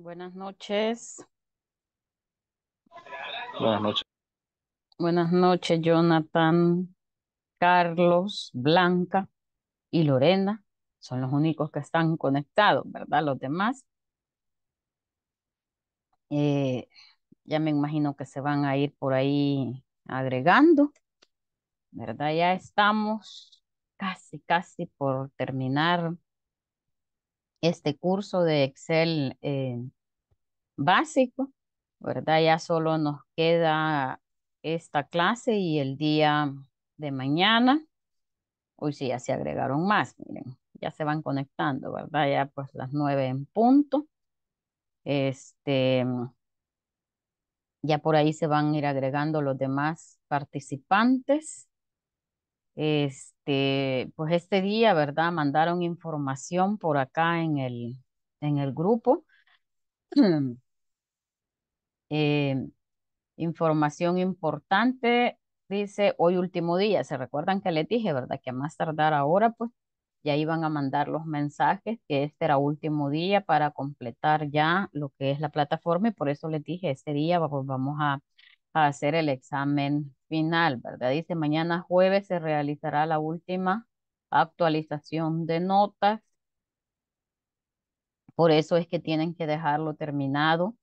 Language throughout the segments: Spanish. Buenas noches. Buenas noches. Buenas noches, Jonathan, Carlos, Blanca y Lorena. Son los únicos que están conectados, ¿verdad? Los demás. Ya me imagino que se van a ir por ahí agregando, ¿verdad? Ya estamos casi por terminar este curso de Excel básico, ¿verdad? Ya solo nos queda esta clase y el día de mañana. Hoy sí, ya se agregaron más, miren, ya se van conectando, ¿verdad? Ya pues las 9:00 en punto. Ya por ahí se van a ir agregando los demás participantes. Pues este día, ¿verdad? Mandaron información por acá en el grupo. Información importante, dice, hoy último día. ¿Se recuerdan que les dije, verdad? Que a más tardar ahora, pues, ya iban a mandar los mensajes que este era último día para completar ya lo que es la plataforma, y por eso les dije, este día pues, vamos a hacer el examen final, ¿verdad? Dice, mañana jueves se realizará la última actualización de notas. Por eso es que tienen que dejarlo terminado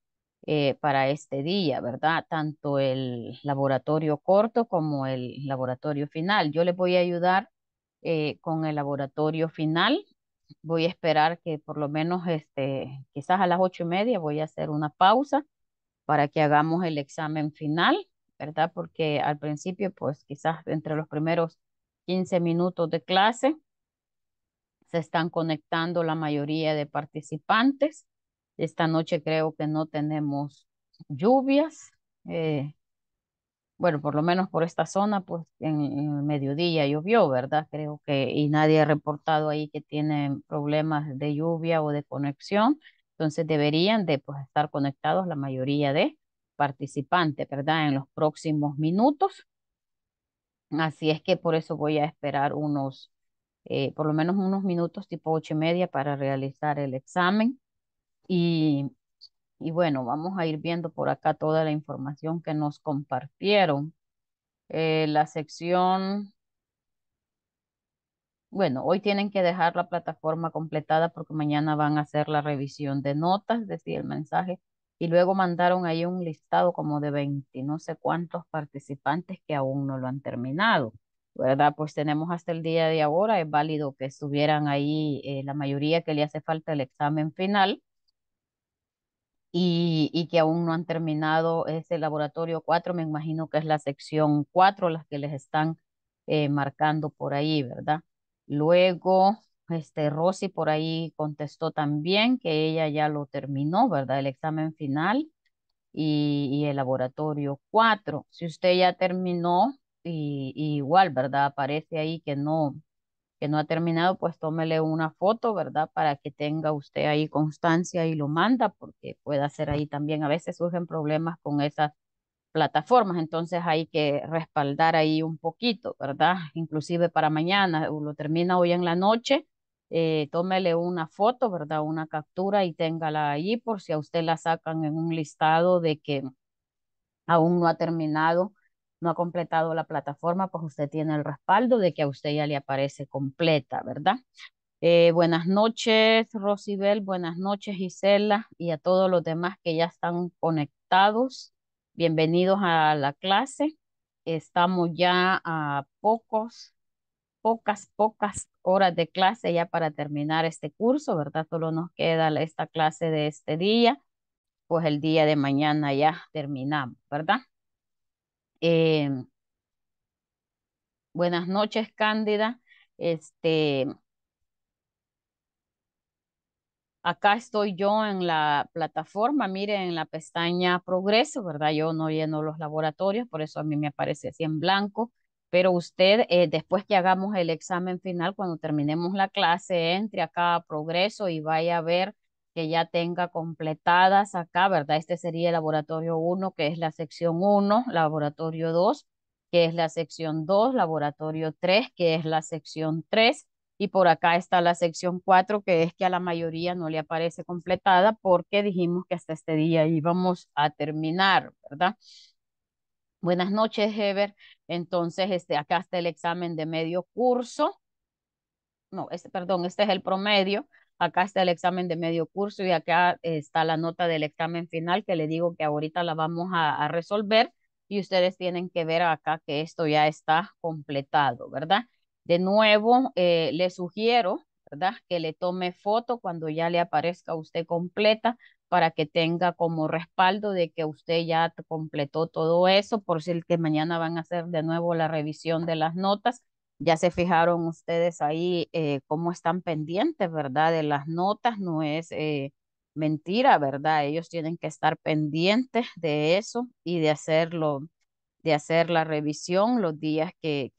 para este día, ¿verdad? Tanto el laboratorio corto como el laboratorio final. Yo les voy a ayudar con el laboratorio final. Voy a esperar que por lo menos quizás a las 8:30 voy a hacer una pausa para que hagamos el examen final, ¿verdad? Porque al principio, pues quizás entre los primeros 15 minutos de clase se están conectando la mayoría de participantes. Esta noche creo que no tenemos lluvias, bueno, por lo menos por esta zona, pues en el mediodía llovió, ¿verdad? Creo que, y nadie ha reportado ahí que tienen problemas de lluvia o de conexión, entonces deberían de pues, estar conectados la mayoría de participantes, ¿verdad? En los próximos minutos. Así es que por eso voy a esperar unos, por lo menos unos minutos, tipo 8:30 para realizar el examen. Y bueno, vamos a ir viendo por acá toda la información que nos compartieron. La sección, bueno, hoy tienen que dejar la plataforma completada porque mañana van a hacer la revisión de notas, es decir, el mensaje. Y luego mandaron ahí un listado como de 20, no sé cuántos participantes que aún no lo han terminado, ¿verdad? Pues tenemos hasta el día de ahora, es válido que estuvieran ahí la mayoría que le hace falta el examen final. Y que aún no han terminado ese laboratorio 4, me imagino que es la sección 4, las que les están marcando por ahí, ¿verdad? Luego, Rosy por ahí contestó también que ella ya lo terminó, ¿verdad? El examen final y el laboratorio 4. Si usted ya terminó, y igual, ¿verdad? Aparece ahí que no ha terminado, pues tómele una foto, ¿verdad? Para que tenga usted ahí constancia y lo manda, porque puede hacer ahí también. A veces surgen problemas con esas plataformas, entonces hay que respaldar ahí un poquito, ¿verdad? Inclusive para mañana, o lo termina hoy en la noche, tómele una foto, ¿verdad? Una captura y téngala ahí por si a usted la sacan en un listado de que aún no ha terminado, no ha completado la plataforma, pues usted tiene el respaldo de que a usted ya le aparece completa, ¿verdad? Buenas noches, Rosibel, buenas noches, Gisela, y a todos los demás que ya están conectados. Bienvenidos a la clase. Estamos ya a pocas horas de clase ya para terminar este curso, ¿verdad? Solo nos queda esta clase de este día, pues el día de mañana ya terminamos, ¿verdad? Buenas noches, Cándida. Acá estoy yo en la plataforma, miren, en la pestaña Progreso, ¿verdad? Yo no lleno los laboratorios, por eso a mí me aparece así en blanco, pero usted, después que hagamos el examen final, cuando terminemos la clase, entre acá a Progreso y vaya a ver que ya tenga completadas acá, ¿verdad? Este sería el laboratorio 1, que es la sección 1, laboratorio 2, que es la sección 2, laboratorio 3, que es la sección 3, Y por acá está la sección 4, que es que a la mayoría no le aparece completada porque dijimos que hasta este día íbamos a terminar, ¿verdad? Buenas noches, Heber. Entonces, acá está el examen de medio curso. No, perdón, este es el promedio. Acá está el examen de medio curso y acá está la nota del examen final, que le digo que ahorita la vamos a resolver y ustedes tienen que ver acá que esto ya está completado, ¿verdad? De nuevo, le sugiero, ¿verdad?, que le tome foto cuando ya le aparezca a usted completa para que tenga como respaldo de que usted ya completó todo eso, por si el que mañana van a hacer de nuevo la revisión de las notas. Ya se fijaron ustedes ahí cómo están pendientes, ¿verdad?, de las notas. No es mentira, ¿verdad? Ellos tienen que estar pendientes de eso y de hacerlo, de hacer la revisión los días que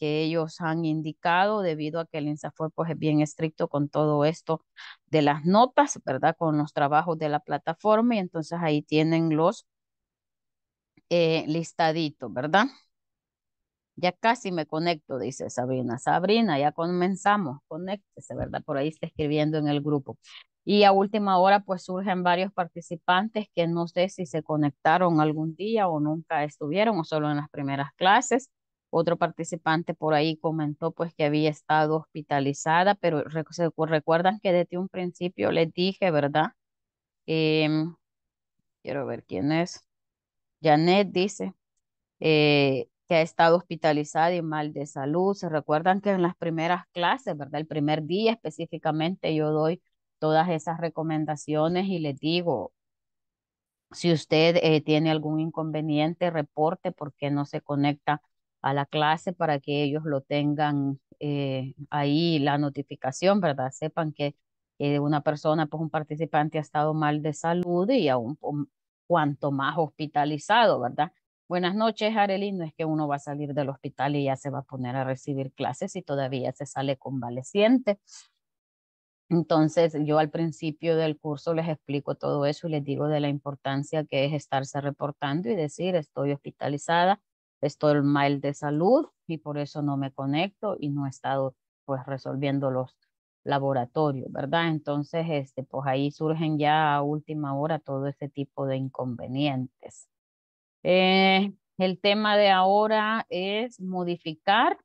ellos han indicado, debido a que el INSAFORP pues, es bien estricto con todo esto de las notas, ¿verdad? Con los trabajos de la plataforma, y entonces ahí tienen los listaditos, ¿verdad? Ya casi me conecto, dice Sabrina. Sabrina, ya comenzamos, conéctese, ¿verdad? Por ahí está escribiendo en el grupo. Y a última hora pues surgen varios participantes que no sé si se conectaron algún día o nunca estuvieron o solo en las primeras clases. Otro participante por ahí comentó pues que había estado hospitalizada, pero recuerdan que desde un principio les dije, ¿verdad? Quiero ver quién es. Janet dice que ha estado hospitalizada y mal de salud. Se recuerdan que en las primeras clases, ¿verdad? El primer día específicamente yo doy todas esas recomendaciones y les digo, si usted tiene algún inconveniente, reporte porque no se conecta a la clase para que ellos lo tengan ahí la notificación, ¿verdad? Sepan que una persona, pues un participante ha estado mal de salud y aún cuanto más hospitalizado, ¿verdad? Buenas noches, Arelín. No es que uno va a salir del hospital y ya se va a poner a recibir clases y todavía se sale convaleciente. Entonces yo al principio del curso les explico todo eso y les digo de la importancia que es estarse reportando y decir estoy hospitalizada, estoy mal de salud y por eso no me conecto y no he estado pues resolviendo los laboratorios, ¿verdad? Entonces pues ahí surgen ya a última hora todo ese tipo de inconvenientes. El tema de ahora es modificar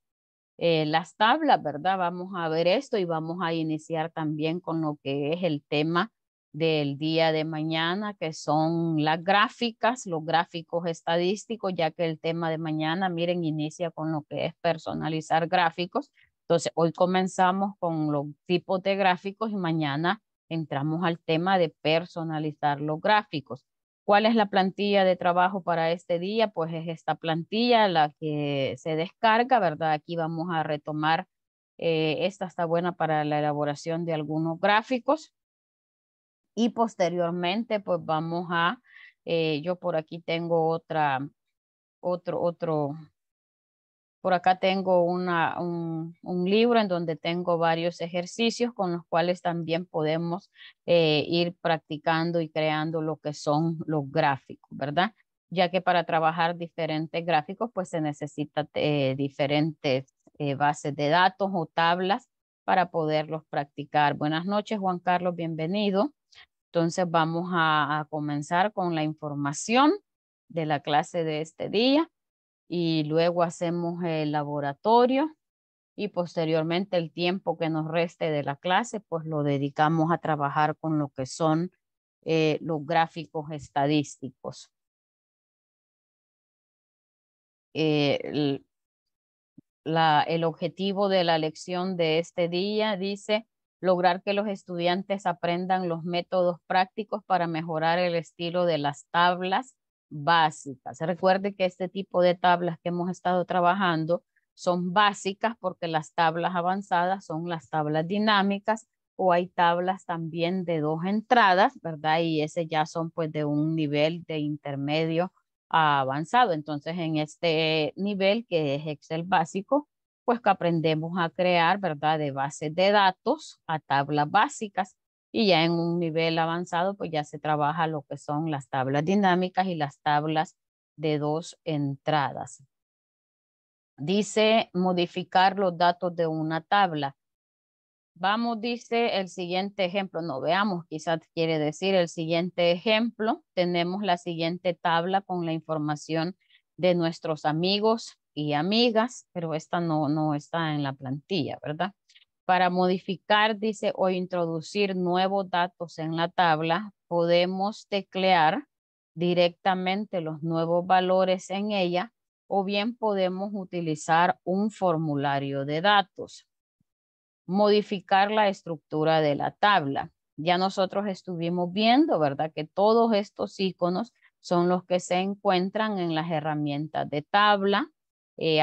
las tablas, ¿verdad? Vamos a ver esto y vamos a iniciar también con lo que es el tema del día de mañana, que son las gráficas, los gráficos estadísticos, ya que el tema de mañana, miren, inicia con lo que es personalizar gráficos. Entonces, hoy comenzamos con los tipos de gráficos y mañana entramos al tema de personalizar los gráficos. ¿Cuál es la plantilla de trabajo para este día? Pues es esta plantilla la que se descarga, ¿verdad? Aquí vamos a retomar, esta está buena para la elaboración de algunos gráficos y posteriormente pues vamos a, yo por aquí tengo por acá tengo un libro en donde tengo varios ejercicios con los cuales también podemos ir practicando y creando lo que son los gráficos, ¿verdad? Ya que para trabajar diferentes gráficos, pues se necesitan diferentes bases de datos o tablas para poderlos practicar. Buenas noches, Juan Carlos, bienvenido. Entonces vamos a comenzar con la información de la clase de este día. Y luego hacemos el laboratorio y posteriormente el tiempo que nos reste de la clase, pues lo dedicamos a trabajar con lo que son los gráficos estadísticos. El objetivo de la lección de este día dice lograr que los estudiantes aprendan los métodos prácticos para mejorar el estilo de las tablas básicas. Recuerde que este tipo de tablas que hemos estado trabajando son básicas porque las tablas avanzadas son las tablas dinámicas o hay tablas también de 2 entradas, ¿verdad? Y ese ya son pues de un nivel de intermedio a avanzado. Entonces en este nivel que es Excel básico, pues que aprendemos a crear, ¿verdad? De bases de datos a tablas básicas. Y ya en un nivel avanzado, pues ya se trabaja lo que son las tablas dinámicas y las tablas de 2 entradas. Dice modificar los datos de una tabla. Vamos, dice el siguiente ejemplo. No, veamos, quizás quiere decir el siguiente ejemplo. Tenemos la siguiente tabla con la información de nuestros amigos y amigas, pero esta no está en la plantilla, ¿verdad? Para modificar, dice, o introducir nuevos datos en la tabla, podemos teclear directamente los nuevos valores en ella, o bien podemos utilizar un formulario de datos. Modificar la estructura de la tabla. Ya nosotros estuvimos viendo, ¿verdad? Que todos estos iconos son los que se encuentran en las herramientas de tabla.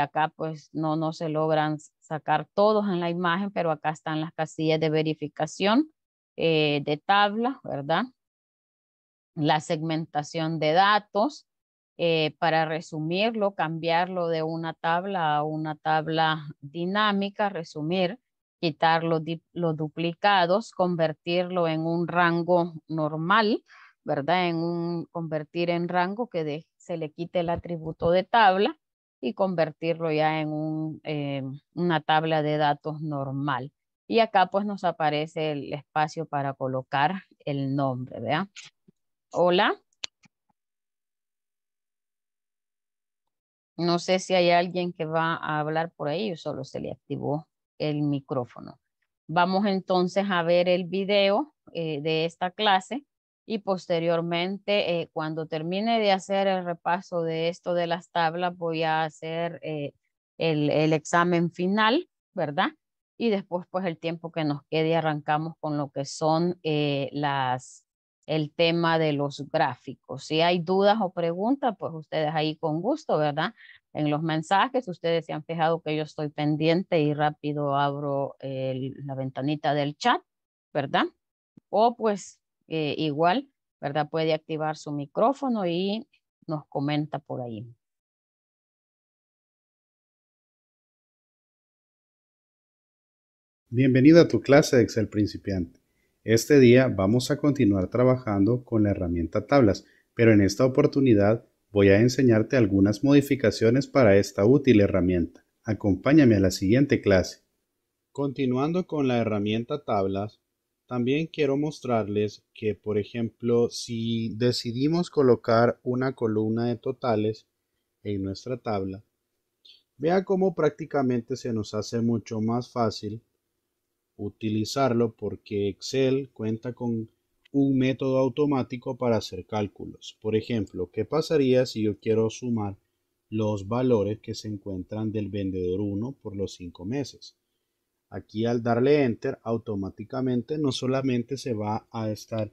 Acá pues no se logran sacar todos en la imagen, pero acá están las casillas de verificación de tabla, ¿verdad? La segmentación de datos. Para resumirlo, cambiarlo de una tabla a una tabla dinámica, resumir. Quitar los duplicados, convertirlo en un rango normal, ¿verdad? Convertir en rango que se le quite el atributo de tabla y convertirlo ya en una tabla de datos normal. Y acá pues nos aparece el espacio para colocar el nombre, ¿verdad? Hola. No sé si hay alguien que va a hablar por ahí, solo se le activó el micrófono. Vamos entonces a ver el video de esta clase y posteriormente cuando termine de hacer el repaso de esto de las tablas voy a hacer el examen final, ¿verdad? Y después pues el tiempo que nos quede arrancamos con lo que son el tema de los gráficos. Si hay dudas o preguntas, pues ustedes ahí con gusto, ¿verdad? En los mensajes, ustedes se han fijado que yo estoy pendiente y rápido abro la ventanita del chat, ¿verdad? O pues igual, ¿verdad? Puede activar su micrófono y nos comenta por ahí. Bienvenido a tu clase de Excel principiante. Este día vamos a continuar trabajando con la herramienta tablas, pero en esta oportunidad voy a enseñarte algunas modificaciones para esta útil herramienta. Acompáñame a la siguiente clase. Continuando con la herramienta tablas, también quiero mostrarles que, por ejemplo, si decidimos colocar una columna de totales en nuestra tabla, vea cómo prácticamente se nos hace mucho más fácil utilizarlo porque Excel cuenta con un método automático para hacer cálculos. Por ejemplo, ¿qué pasaría si yo quiero sumar los valores que se encuentran del vendedor 1 por los 5 meses? Aquí al darle Enter, automáticamente no solamente se va a estar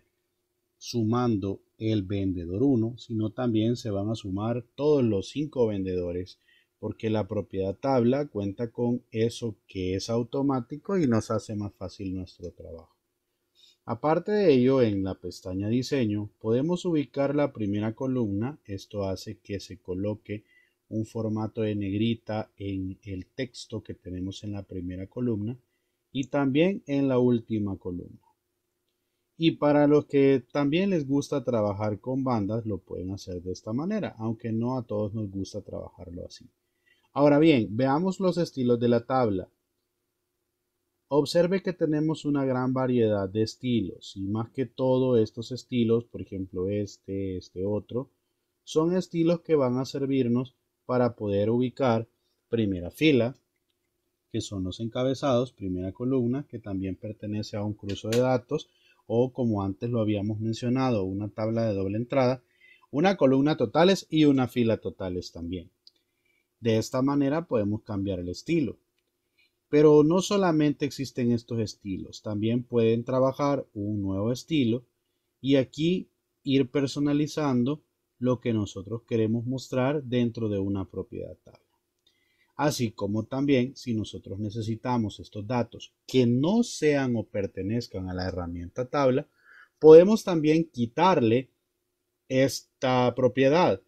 sumando el vendedor 1, sino también se van a sumar todos los 5 vendedores, porque la propiedad tabla cuenta con eso que es automático y nos hace más fácil nuestro trabajo. Aparte de ello, en la pestaña Diseño podemos ubicar la primera columna. Esto hace que se coloque un formato de negrita en el texto que tenemos en la primera columna y también en la última columna. Y para los que también les gusta trabajar con bandas, lo pueden hacer de esta manera, aunque no a todos nos gusta trabajarlo así. Ahora bien, veamos los estilos de la tabla. Observe que tenemos una gran variedad de estilos y más que todo estos estilos, por ejemplo este otro, son estilos que van a servirnos para poder ubicar primera fila, que son los encabezados, primera columna, que también pertenece a un cruce de datos o como antes lo habíamos mencionado, una tabla de doble entrada, una columna totales y una fila totales también. De esta manera podemos cambiar el estilo. Pero no solamente existen estos estilos, también pueden trabajar un nuevo estilo y aquí ir personalizando lo que nosotros queremos mostrar dentro de una propiedad tabla. Así como también si nosotros necesitamos estos datos que no sean o pertenezcan a la herramienta tabla, podemos también quitarle esta propiedad.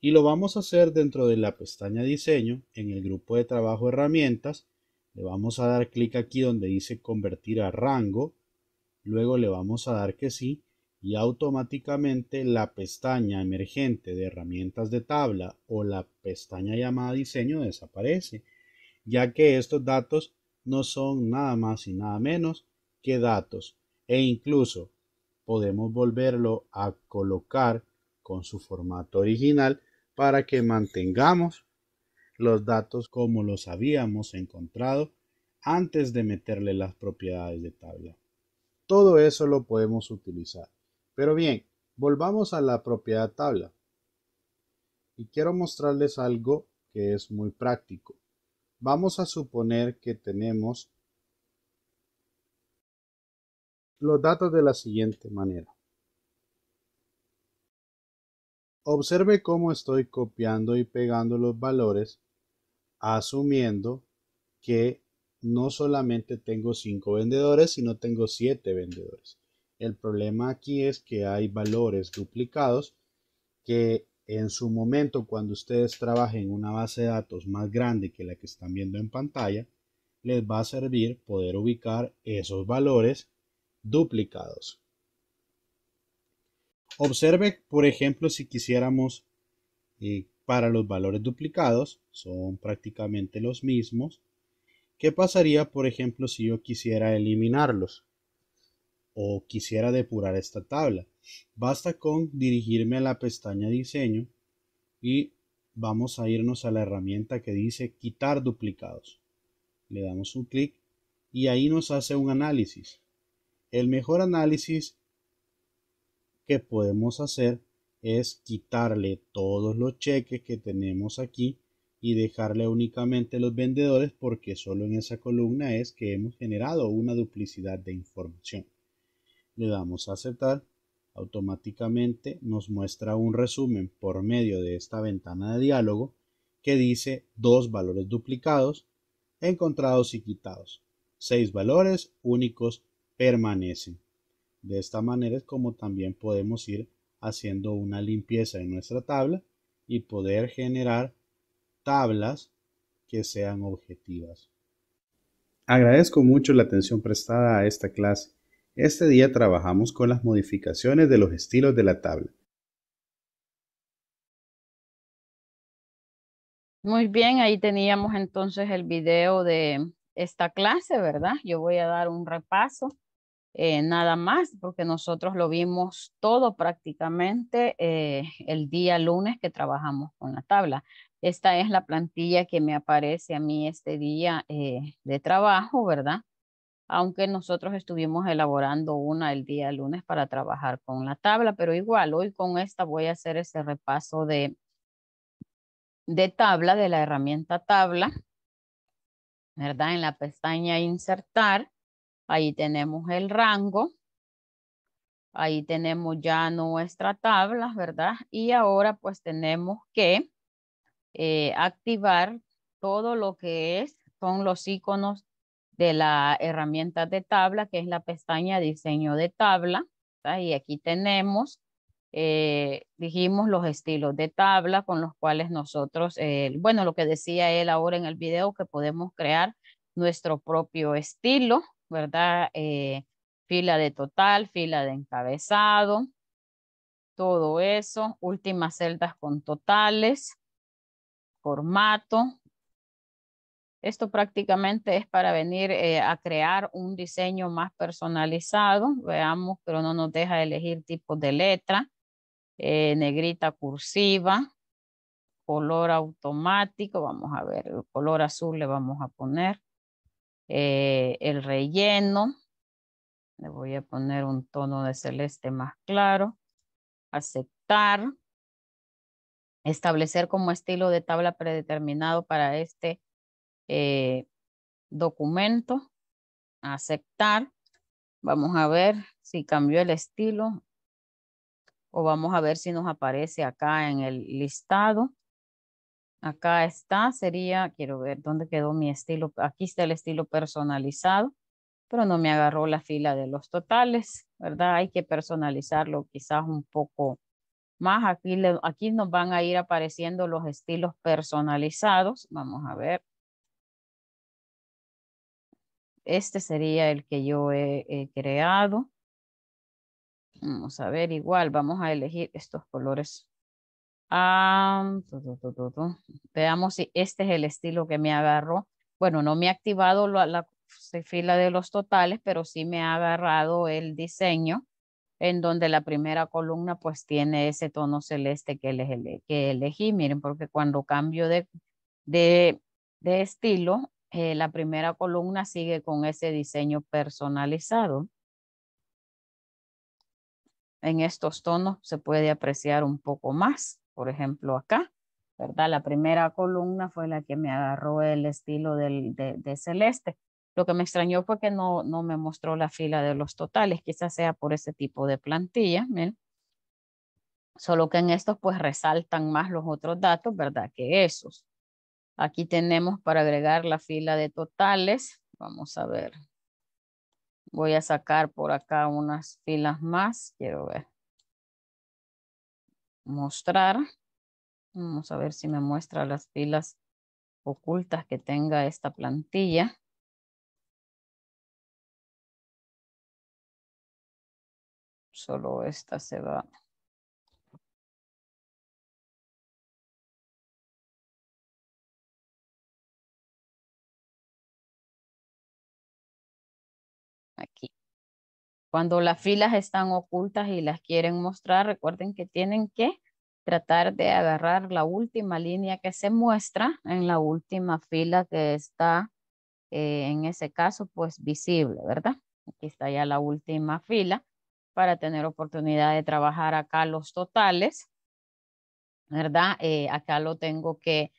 Y lo vamos a hacer dentro de la pestaña Diseño, en el grupo de trabajo Herramientas. Le vamos a dar clic aquí donde dice Convertir a Rango. Luego le vamos a dar que sí. Y automáticamente la pestaña emergente de Herramientas de Tabla o la pestaña llamada Diseño desaparece, ya que estos datos no son nada más y nada menos que datos, e incluso podemos volverlo a colocar con su formato original para que mantengamos los datos como los habíamos encontrado antes de meterle las propiedades de tabla. Todo eso lo podemos utilizar. Pero bien, volvamos a la propiedad tabla. Y quiero mostrarles algo que es muy práctico. Vamos a suponer que tenemos los datos de la siguiente manera. Observe cómo estoy copiando y pegando los valores, asumiendo que no solamente tengo 5 vendedores, sino tengo 7 vendedores. El problema aquí es que hay valores duplicados que en su momento, cuando ustedes trabajen una base de datos más grande que la que están viendo en pantalla, les va a servir poder ubicar esos valores duplicados. Observe, por ejemplo, si quisiéramos para los valores duplicados, son prácticamente los mismos. ¿Qué pasaría, por ejemplo, si yo quisiera eliminarlos o quisiera depurar esta tabla? Basta con dirigirme a la pestaña Diseño y vamos a irnos a la herramienta que dice Quitar duplicados. Le damos un clic y ahí nos hace un análisis. El mejor análisis que podemos hacer es quitarle todos los cheques que tenemos aquí y dejarle únicamente los vendedores, porque solo en esa columna es que hemos generado una duplicidad de información. Le damos a aceptar. Automáticamente nos muestra un resumen por medio de esta ventana de diálogo que dice 2 valores duplicados, encontrados y quitados. 6 valores únicos permanecen. De esta manera es como también podemos ir haciendo una limpieza en nuestra tabla y poder generar tablas que sean objetivas. Agradezco mucho la atención prestada a esta clase. Este día trabajamos con las modificaciones de los estilos de la tabla. Muy bien, ahí teníamos entonces el video de esta clase, ¿verdad? Yo voy a dar un repaso. Nada más, porque nosotros lo vimos todo prácticamente el día lunes que trabajamos con la tabla. Esta es la plantilla que me aparece a mí este día de trabajo, ¿verdad? Aunque nosotros estuvimos elaborando una el día lunes para trabajar con la tabla, pero igual hoy con esta voy a hacer ese repaso de tabla, de la herramienta tabla, ¿verdad? En la pestaña Insertar. Ahí tenemos el rango, ahí tenemos ya nuestra tabla, ¿verdad? Y ahora pues tenemos que activar todo lo que son los iconos de la herramienta de tabla, que es la pestaña Diseño de tabla, ¿verdad? Y aquí tenemos, dijimos los estilos de tabla con los cuales nosotros, bueno, lo que decía él ahora en el video, que podemos crear nuestro propio estilo, ¿verdad? Fila de total, fila de encabezado, todo eso, últimas celdas con totales, formato. Esto prácticamente es para venir a crear un diseño más personalizado. Veamos, pero no nos deja elegir tipos de letra, negrita cursiva, color automático. Vamos a ver, el color azul le vamos a poner. El relleno, le voy a poner un tono de celeste más claro, aceptar, establecer como estilo de tabla predeterminado para este documento, aceptar. Vamos a ver si cambió el estilo o vamos a ver si nos aparece acá en el listado. Acá está, sería, quiero ver dónde quedó mi estilo. Aquí está el estilo personalizado, pero no me agarró la fila de los totales, ¿verdad? Hay que personalizarlo quizás un poco más. Aquí nos van a ir apareciendo los estilos personalizados. Vamos a ver. Este sería el que yo he creado. Vamos a ver, igual vamos a elegir estos colores. Veamos si este es el estilo que me agarró. Bueno, no me ha activado la se fila de los totales, pero sí me ha agarrado el diseño en donde la primera columna pues tiene ese tono celeste que elegí. Miren, porque cuando cambio de estilo, la primera columna sigue con ese diseño personalizado. En estos tonos se puede apreciar un poco más. Por ejemplo, acá, ¿verdad? La primera columna fue la que me agarró el estilo de celeste. Lo que me extrañó fue que no me mostró la fila de los totales. Quizás sea por ese tipo de plantilla. Miren. Solo que en estos pues resaltan más los otros datos, ¿verdad? Que esos. Aquí tenemos para agregar la fila de totales. Vamos a ver. Voy a sacar por acá unas filas más. Quiero ver. Mostrar. Vamos a ver si me muestra las filas ocultas que tenga esta plantilla. Solo esta se va. Aquí. Cuando las filas están ocultas y las quieren mostrar, recuerden que tienen que tratar de agarrar la última línea que se muestra en la última fila que está, en ese caso, pues visible, ¿verdad? Aquí está ya la última fila para tener oportunidad de trabajar acá los totales, ¿verdad? Acá lo tengo que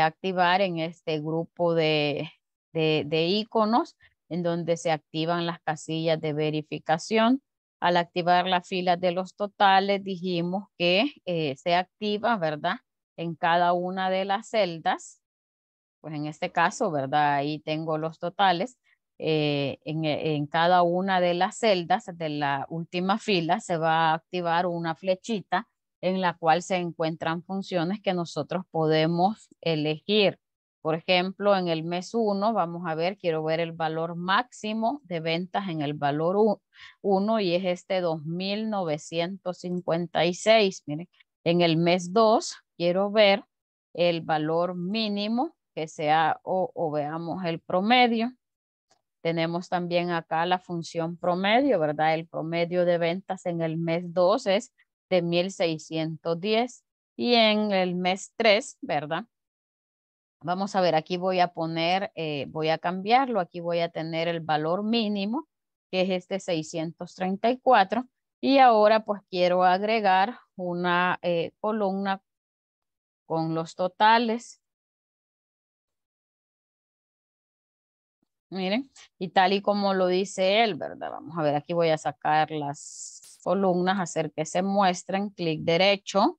activar en este grupo de iconos en donde se activan las casillas de verificación. Al activar la fila de los totales, dijimos que se activa, ¿verdad? En cada una de las celdas. Pues en este caso, ¿verdad? Ahí tengo los totales. En cada una de las celdas de la última fila se va a activar una flechita en la cual se encuentran funciones que nosotros podemos elegir. Por ejemplo, en el mes 1, vamos a ver, quiero ver el valor máximo de ventas en el valor 1 y es este 2,956. Miren, en el mes 2 quiero ver el valor mínimo que sea o veamos el promedio. Tenemos también acá la función promedio, ¿verdad? El promedio de ventas en el mes 2 es de 1,610 y en el mes 3, ¿verdad? Vamos a ver, aquí voy a poner, voy a cambiarlo, aquí voy a tener el valor mínimo, que es este 634. Y ahora pues quiero agregar una columna con los totales. Miren, y tal y como lo dice él, ¿verdad? Vamos a ver, aquí voy a sacar las columnas, hacer que se muestren, clic derecho,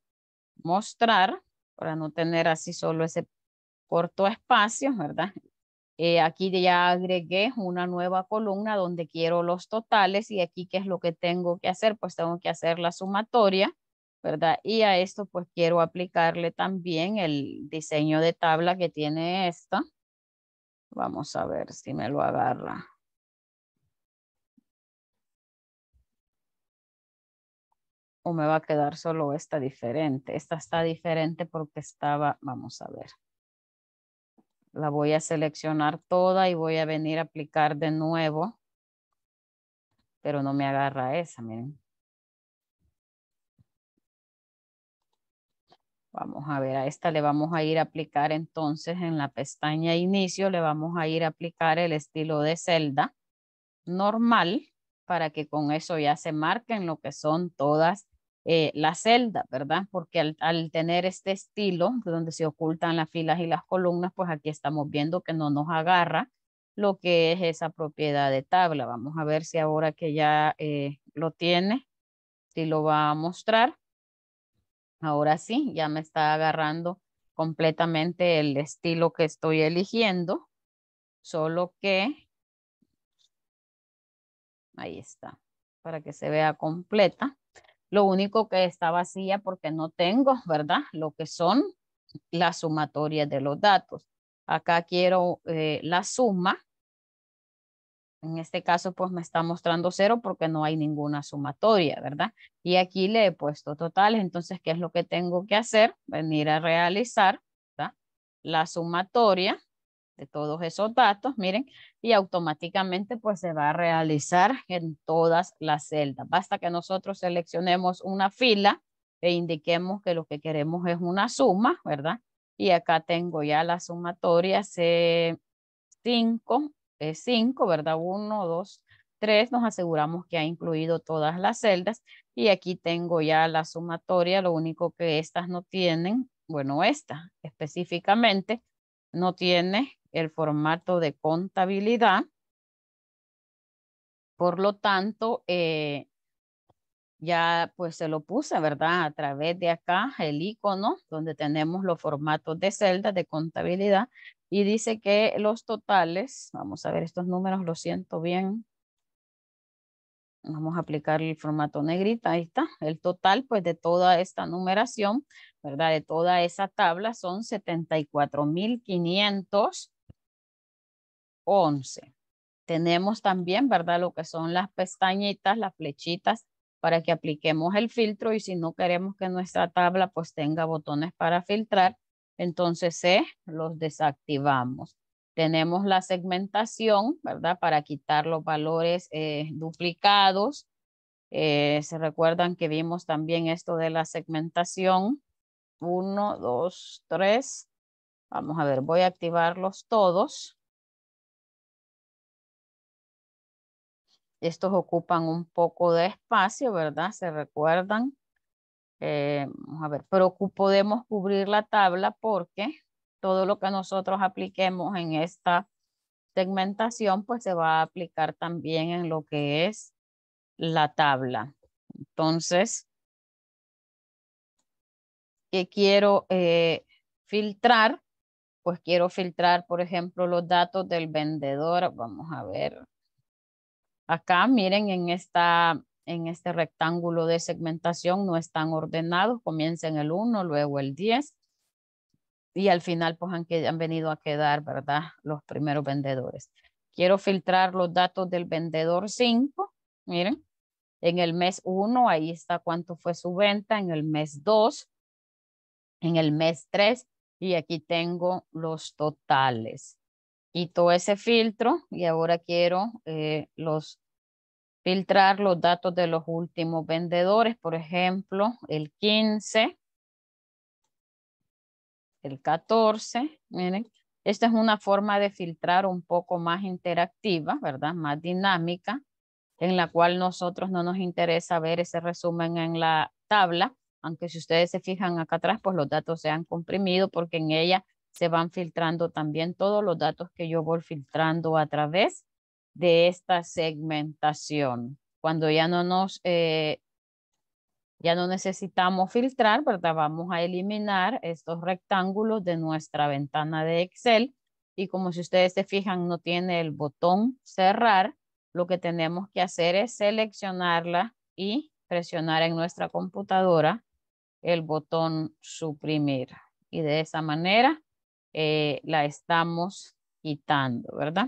mostrar, para no tener así solo ese corto espacio, ¿verdad? Aquí ya agregué una nueva columna donde quiero los totales y aquí ¿qué es lo que tengo que hacer? Pues tengo que hacer la sumatoria, ¿verdad? Y a esto pues quiero aplicarle también el diseño de tabla que tiene esta. Vamos a ver si me lo agarra. O me va a quedar solo esta diferente. Esta está diferente porque estaba, vamos a ver. La voy a seleccionar toda y voy a venir a aplicar de nuevo. Pero no me agarra esa, miren. Vamos a ver, a esta le vamos a ir a aplicar entonces en la pestaña inicio, le vamos a ir a aplicar el estilo de celda normal para que con eso ya se marquen lo que son todas las celdas, ¿verdad? Porque al tener este estilo donde se ocultan las filas y las columnas, pues aquí estamos viendo que no nos agarra lo que es esa propiedad de tabla. Vamos a ver si ahora que ya lo tiene, si lo va a mostrar. Ahora sí, ya me está agarrando completamente el estilo que estoy eligiendo, solo que ahí está, para que se vea completa. Lo único que está vacía porque no tengo, ¿verdad? Lo que son las sumatorias de los datos. Acá quiero la suma. En este caso, pues me está mostrando 0 porque no hay ninguna sumatoria, ¿verdad? Y aquí le he puesto totales. Entonces, ¿qué es lo que tengo que hacer? Venir a realizar, ¿verdad? La sumatoria de todos esos datos, miren, y automáticamente pues se va a realizar en todas las celdas. Basta que nosotros seleccionemos una fila e indiquemos que lo que queremos es una suma, ¿verdad? Y acá tengo ya la sumatoria C5, ¿verdad? 1, 2, 3, nos aseguramos que ha incluido todas las celdas y aquí tengo ya la sumatoria, lo único que estas no tienen, bueno, esta específicamente no tiene el formato de contabilidad, por lo tanto, ya pues se lo puse, ¿verdad? A través de acá el icono donde tenemos los formatos de celdas de contabilidad y dice que los totales, vamos a ver estos números, lo siento bien. Vamos a aplicar el formato negrita, ahí está. El total pues de toda esta numeración, ¿verdad? De toda esa tabla son 74,511. Tenemos también, ¿verdad? Lo que son las pestañitas, las flechitas, para que apliquemos el filtro y si no queremos que nuestra tabla pues tenga botones para filtrar, entonces los desactivamos. Tenemos la segmentación, ¿verdad? Para quitar los valores duplicados. ¿Se recuerdan que vimos también esto de la segmentación? 1, 2, 3. Vamos a ver, voy a activarlos todos. Estos ocupan un poco de espacio, ¿verdad? ¿Se recuerdan? Vamos a ver, pero podemos cubrir la tabla porque todo lo que nosotros apliquemos en esta segmentación, pues se va a aplicar también en lo que es la tabla. Entonces, ¿qué quiero filtrar? Pues quiero filtrar, por ejemplo, los datos del vendedor. Vamos a ver. Acá, miren, en este rectángulo de segmentación no están ordenados. Comienza en el 1, luego el 10. Y al final, pues, han venido a quedar, ¿verdad? Los primeros vendedores. Quiero filtrar los datos del vendedor 5. Miren, en el mes 1, ahí está cuánto fue su venta. En el mes 2, en el mes 3. Y aquí tengo los totales. Quito ese filtro y ahora quiero filtrar los datos de los últimos vendedores. Por ejemplo, el 15, el 14. Miren, esta es una forma de filtrar un poco más interactiva, ¿verdad? Más dinámica, en la cual nosotros no nos interesa ver ese resumen en la tabla, aunque si ustedes se fijan acá atrás, pues los datos se han comprimido porque en ella se van filtrando también todos los datos que yo voy filtrando a través de esta segmentación. Cuando ya no necesitamos filtrar, ¿verdad? Vamos a eliminar estos rectángulos de nuestra ventana de Excel. Y como si ustedes se fijan, no tiene el botón cerrar. Lo que tenemos que hacer es seleccionarla y presionar en nuestra computadora el botón suprimir. Y de esa manera la estamos quitando, ¿verdad?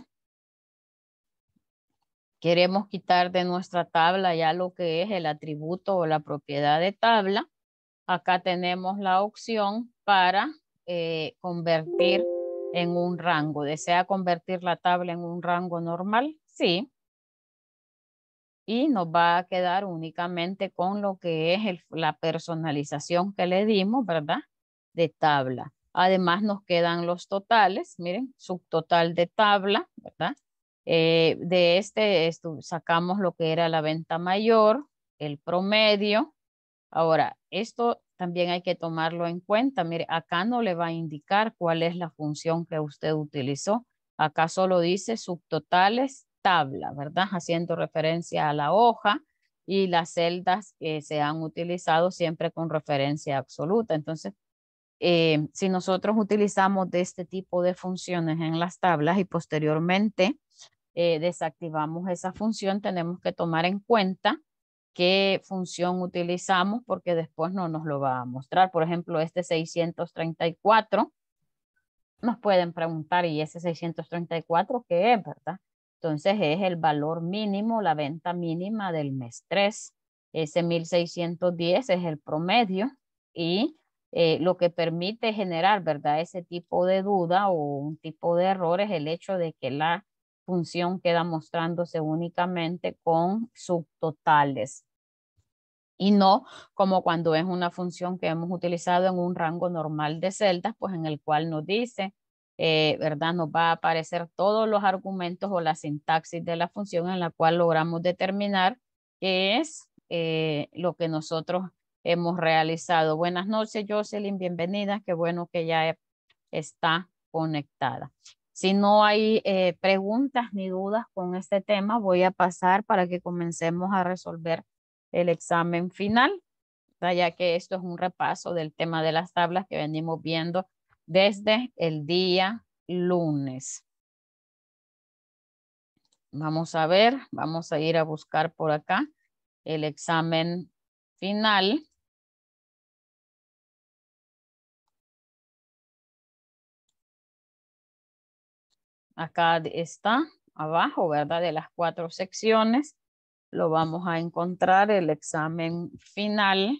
Queremos quitar de nuestra tabla ya lo que es el atributo o la propiedad de tabla. Acá tenemos la opción para convertir en un rango. ¿Desea convertir la tabla en un rango normal? Sí. Y nos va a quedar únicamente con lo que es la personalización que le dimos, ¿verdad? De tabla. Además nos quedan los totales, miren, subtotal de tabla, ¿verdad? De esto sacamos lo que era la venta mayor, el promedio. Ahora, esto también hay que tomarlo en cuenta. Mire, acá no le va a indicar cuál es la función que usted utilizó. Acá solo dice subtotales tabla, ¿verdad? Haciendo referencia a la hoja y las celdas que se han utilizado siempre con referencia absoluta. Entonces, si nosotros utilizamos de este tipo de funciones en las tablas y posteriormente desactivamos esa función, tenemos que tomar en cuenta qué función utilizamos porque después no nos lo va a mostrar. Por ejemplo, este 634, nos pueden preguntar, ¿y ese 634 qué es, verdad? Entonces es el valor mínimo, la venta mínima del mes 3. Ese 1610 es el promedio y lo que permite generar, ¿verdad?, ese tipo de duda o un tipo de error es el hecho de que la función queda mostrándose únicamente con subtotales y no como cuando es una función que hemos utilizado en un rango normal de celdas, pues en el cual nos dice, ¿verdad?, nos va a aparecer todos los argumentos o la sintaxis de la función en la cual logramos determinar qué es lo que nosotros hemos realizado. Buenas noches, Jocelyn, bienvenida, qué bueno que ya está conectada. Si no hay preguntas ni dudas con este tema, voy a pasar para que comencemos a resolver el examen final, ya que esto es un repaso del tema de las tablas que venimos viendo desde el día lunes. Vamos a ver, vamos a ir a buscar por acá el examen final. Acá está, abajo, ¿verdad? De las 4 secciones, lo vamos a encontrar el examen final.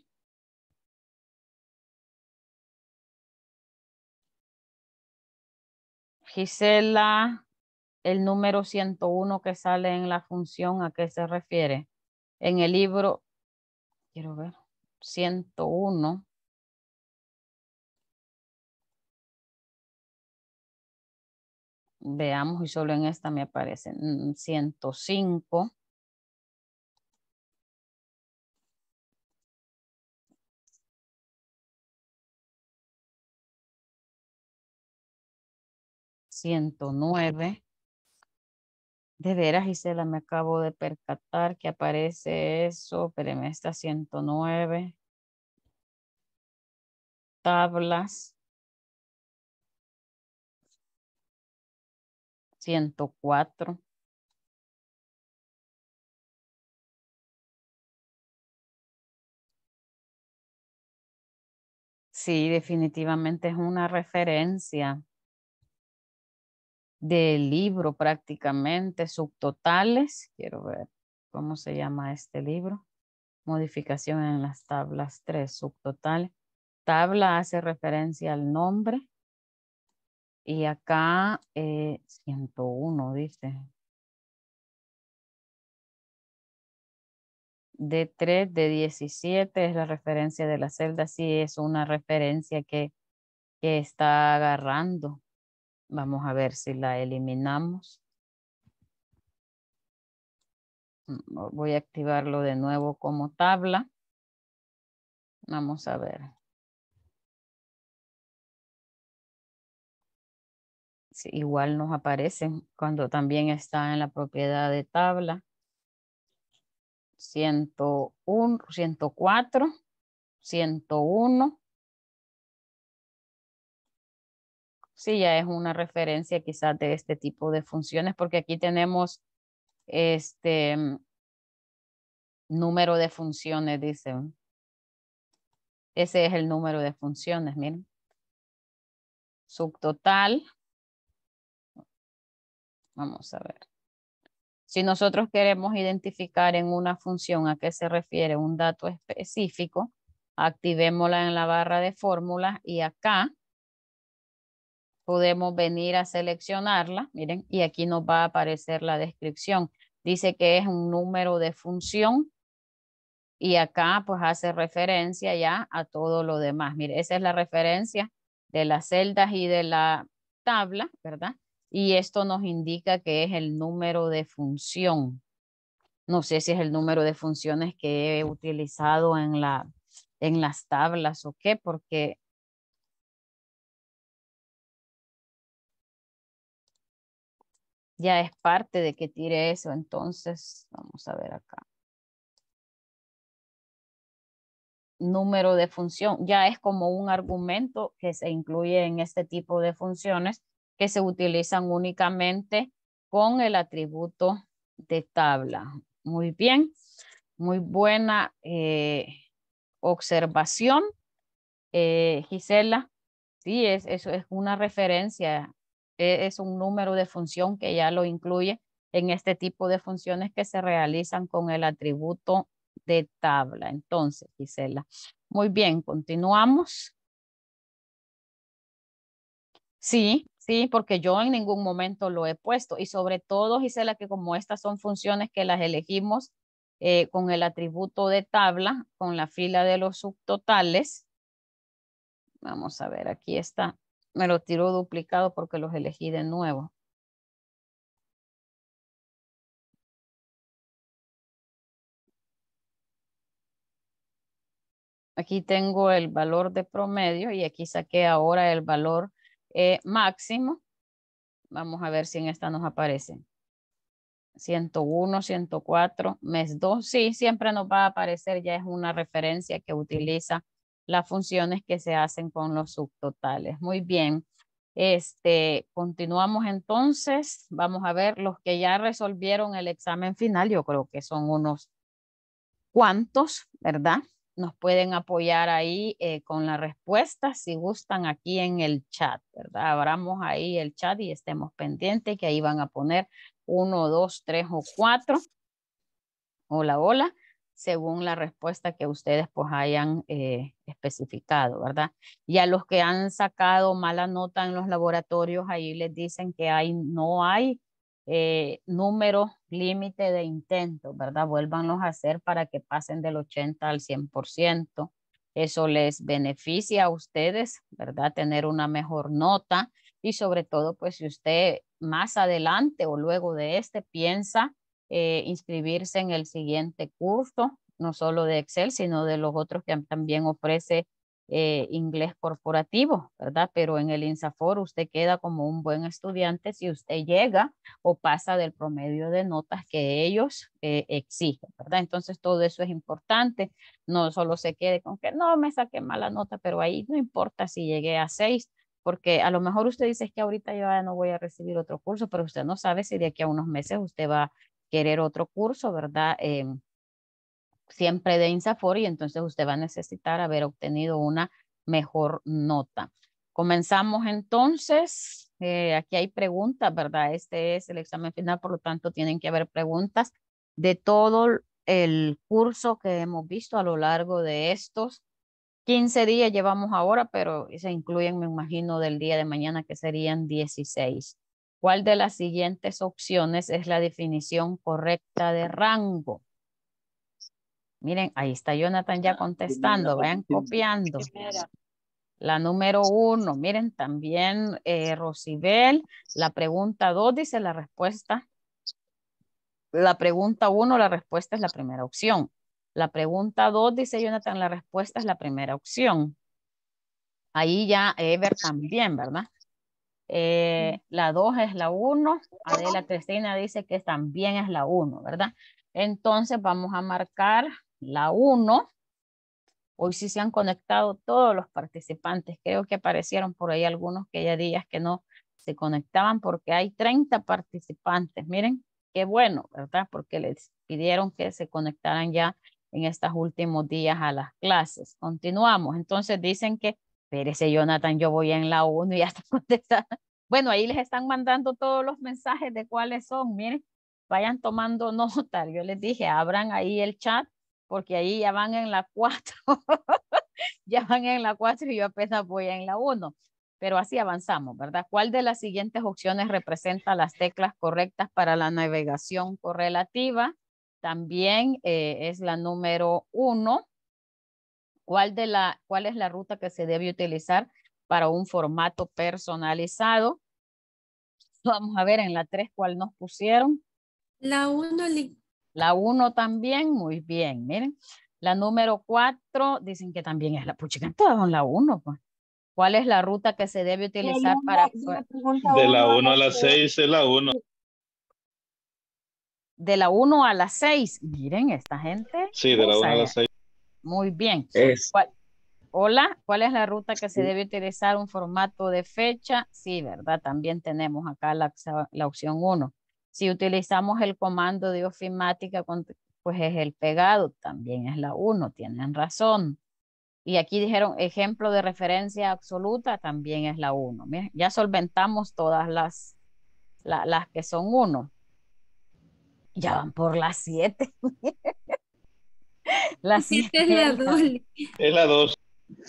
Gisela, el número 101 que sale en la función, ¿a qué se refiere? En el libro, quiero ver, 101. Veamos, y solo en esta me aparece 105. 109. De veras, Gisela, me acabo de percatar que aparece eso, pero me está 109. Tablas. 104. Sí, definitivamente es una referencia del libro prácticamente, subtotales. Quiero ver cómo se llama este libro. Modificación en las tablas 3, subtotales. Tabla hace referencia al nombre. Y acá 101 dice. D3, D17 es la referencia de la celda. Sí, es una referencia que está agarrando. Vamos a ver si la eliminamos. Voy a activarlo de nuevo como tabla. Vamos a ver. Sí, igual nos aparecen cuando también está en la propiedad de tabla. 101, 104, 101. Sí, ya es una referencia quizás de este tipo de funciones, porque aquí tenemos este número de funciones, dicen. Ese es el número de funciones, miren. Subtotal. Vamos a ver. Si nosotros queremos identificar en una función a qué se refiere un dato específico, activémosla en la barra de fórmulas y acá podemos venir a seleccionarla, miren, y aquí nos va a aparecer la descripción. Dice que es un número de función y acá pues hace referencia ya a todo lo demás. Mire, esa es la referencia de las celdas y de la tabla, ¿verdad? Y esto nos indica que es el número de función. No sé si es el número de funciones que he utilizado en las tablas o qué, porque ya es parte de que tire eso. Entonces, vamos a ver acá. Número de función. Ya es como un argumento que se incluye en este tipo de funciones, que se utilizan únicamente con el atributo de tabla. Muy bien, muy buena observación, Gisela. Sí, eso es una referencia, es un número de función que ya lo incluye en este tipo de funciones que se realizan con el atributo de tabla. Entonces, Gisela, muy bien, continuamos. Sí, porque yo en ningún momento lo he puesto. Y sobre todo, Gisela, que como estas son funciones que las elegimos con el atributo de tabla, con la fila de los subtotales. Vamos a ver, aquí está. Me lo tiró duplicado porque los elegí de nuevo. Aquí tengo el valor de promedio y aquí saqué ahora el valor máximo. Vamos a ver si en esta nos aparece. 101, 104, mes 2. Sí, siempre nos va a aparecer, ya es una referencia que utiliza las funciones que se hacen con los subtotales. Muy bien. Continuamos entonces. Vamos a ver los que ya resolvieron el examen final. Yo creo que son unos cuantos, ¿verdad? Nos pueden apoyar ahí con la respuesta si gustan aquí en el chat, ¿verdad? Abramos ahí el chat y estemos pendientes que ahí van a poner 1, 2, 3 o 4. Hola, hola, según la respuesta que ustedes pues hayan especificado, ¿verdad? Y a los que han sacado mala nota en los laboratorios, ahí les dicen que no hay número límite de intentos, ¿verdad? Vuélvanlos a hacer para que pasen del 80 al 100%. Eso les beneficia a ustedes, ¿verdad? Tener una mejor nota y sobre todo, pues si usted más adelante o luego de este piensa inscribirse en el siguiente curso, no solo de Excel, sino de los otros que también ofrece inglés corporativo, ¿verdad? Pero en el INSAFOR usted queda como un buen estudiante si usted llega o pasa del promedio de notas que ellos exigen, ¿verdad? Entonces todo eso es importante, no solo se quede con que no me saqué mala nota, pero ahí no importa si llegué a 6, porque a lo mejor usted dice es que ahorita yo ya no voy a recibir otro curso, pero usted no sabe si de aquí a unos meses usted va a querer otro curso, ¿verdad? Siempre de INSAFOR y entonces usted va a necesitar haber obtenido una mejor nota. Comenzamos entonces, aquí hay preguntas, ¿verdad? Este es el examen final, por lo tanto tienen que haber preguntas de todo el curso que hemos visto a lo largo de estos 15 días llevamos ahora, pero se incluyen, me imagino, del día de mañana que serían 16. ¿Cuál de las siguientes opciones es la definición correcta de rango? Miren, ahí está Jonathan ya contestando, vayan copiando. La número 1, miren también Rosibel, la pregunta 2 dice la respuesta. La pregunta 1, la respuesta es la primera opción. La pregunta 2 dice Jonathan, la respuesta es la primera opción. Ahí ya Ever también, ¿verdad? La 2 es la 1, Adela Cristina dice que también es la 1, ¿verdad? Entonces vamos a marcar la 1. Hoy sí se han conectado todos los participantes. Creo que aparecieron por ahí algunos que ya días que no se conectaban porque hay 30 participantes. Miren, qué bueno, ¿verdad? Porque les pidieron que se conectaran ya en estos últimos días a las clases. Continuamos. Entonces dicen que, espérese Jonathan, yo voy en la 1 y ya está contestada. Bueno, ahí les están mandando todos los mensajes de cuáles son. Miren. Vayan tomando nota, yo les dije, abran ahí el chat, porque ahí ya van en la 4, ya van en la 4 y yo apenas voy en la 1, pero así avanzamos, ¿verdad? ¿Cuál de las siguientes opciones representa las teclas correctas para la navegación correlativa? También es la número 1. ¿Cuál es la ruta que se debe utilizar para un formato personalizado? Vamos a ver en la 3 cuál nos pusieron. La 1. La 1 también, muy bien, miren. La número 4, dicen que también es la puchica, todas son la 1. Pues. ¿Cuál es la ruta que se debe utilizar para... De la 1 a la 6 es la 1. De la 1 a la 6, miren, esta gente. Sí, de la 1 a la 6. Muy bien. ¿Cuál es la ruta que se debe utilizar? ¿Un formato de fecha? Sí, ¿verdad? También tenemos acá la opción 1. Si utilizamos el comando de ofimática, pues es el pegado, también es la 1, tienen razón. Y aquí dijeron ejemplo de referencia absoluta, también es la 1. Ya solventamos todas las que son 1. Ya van por las 7. La 7 es la 2. Es la 2.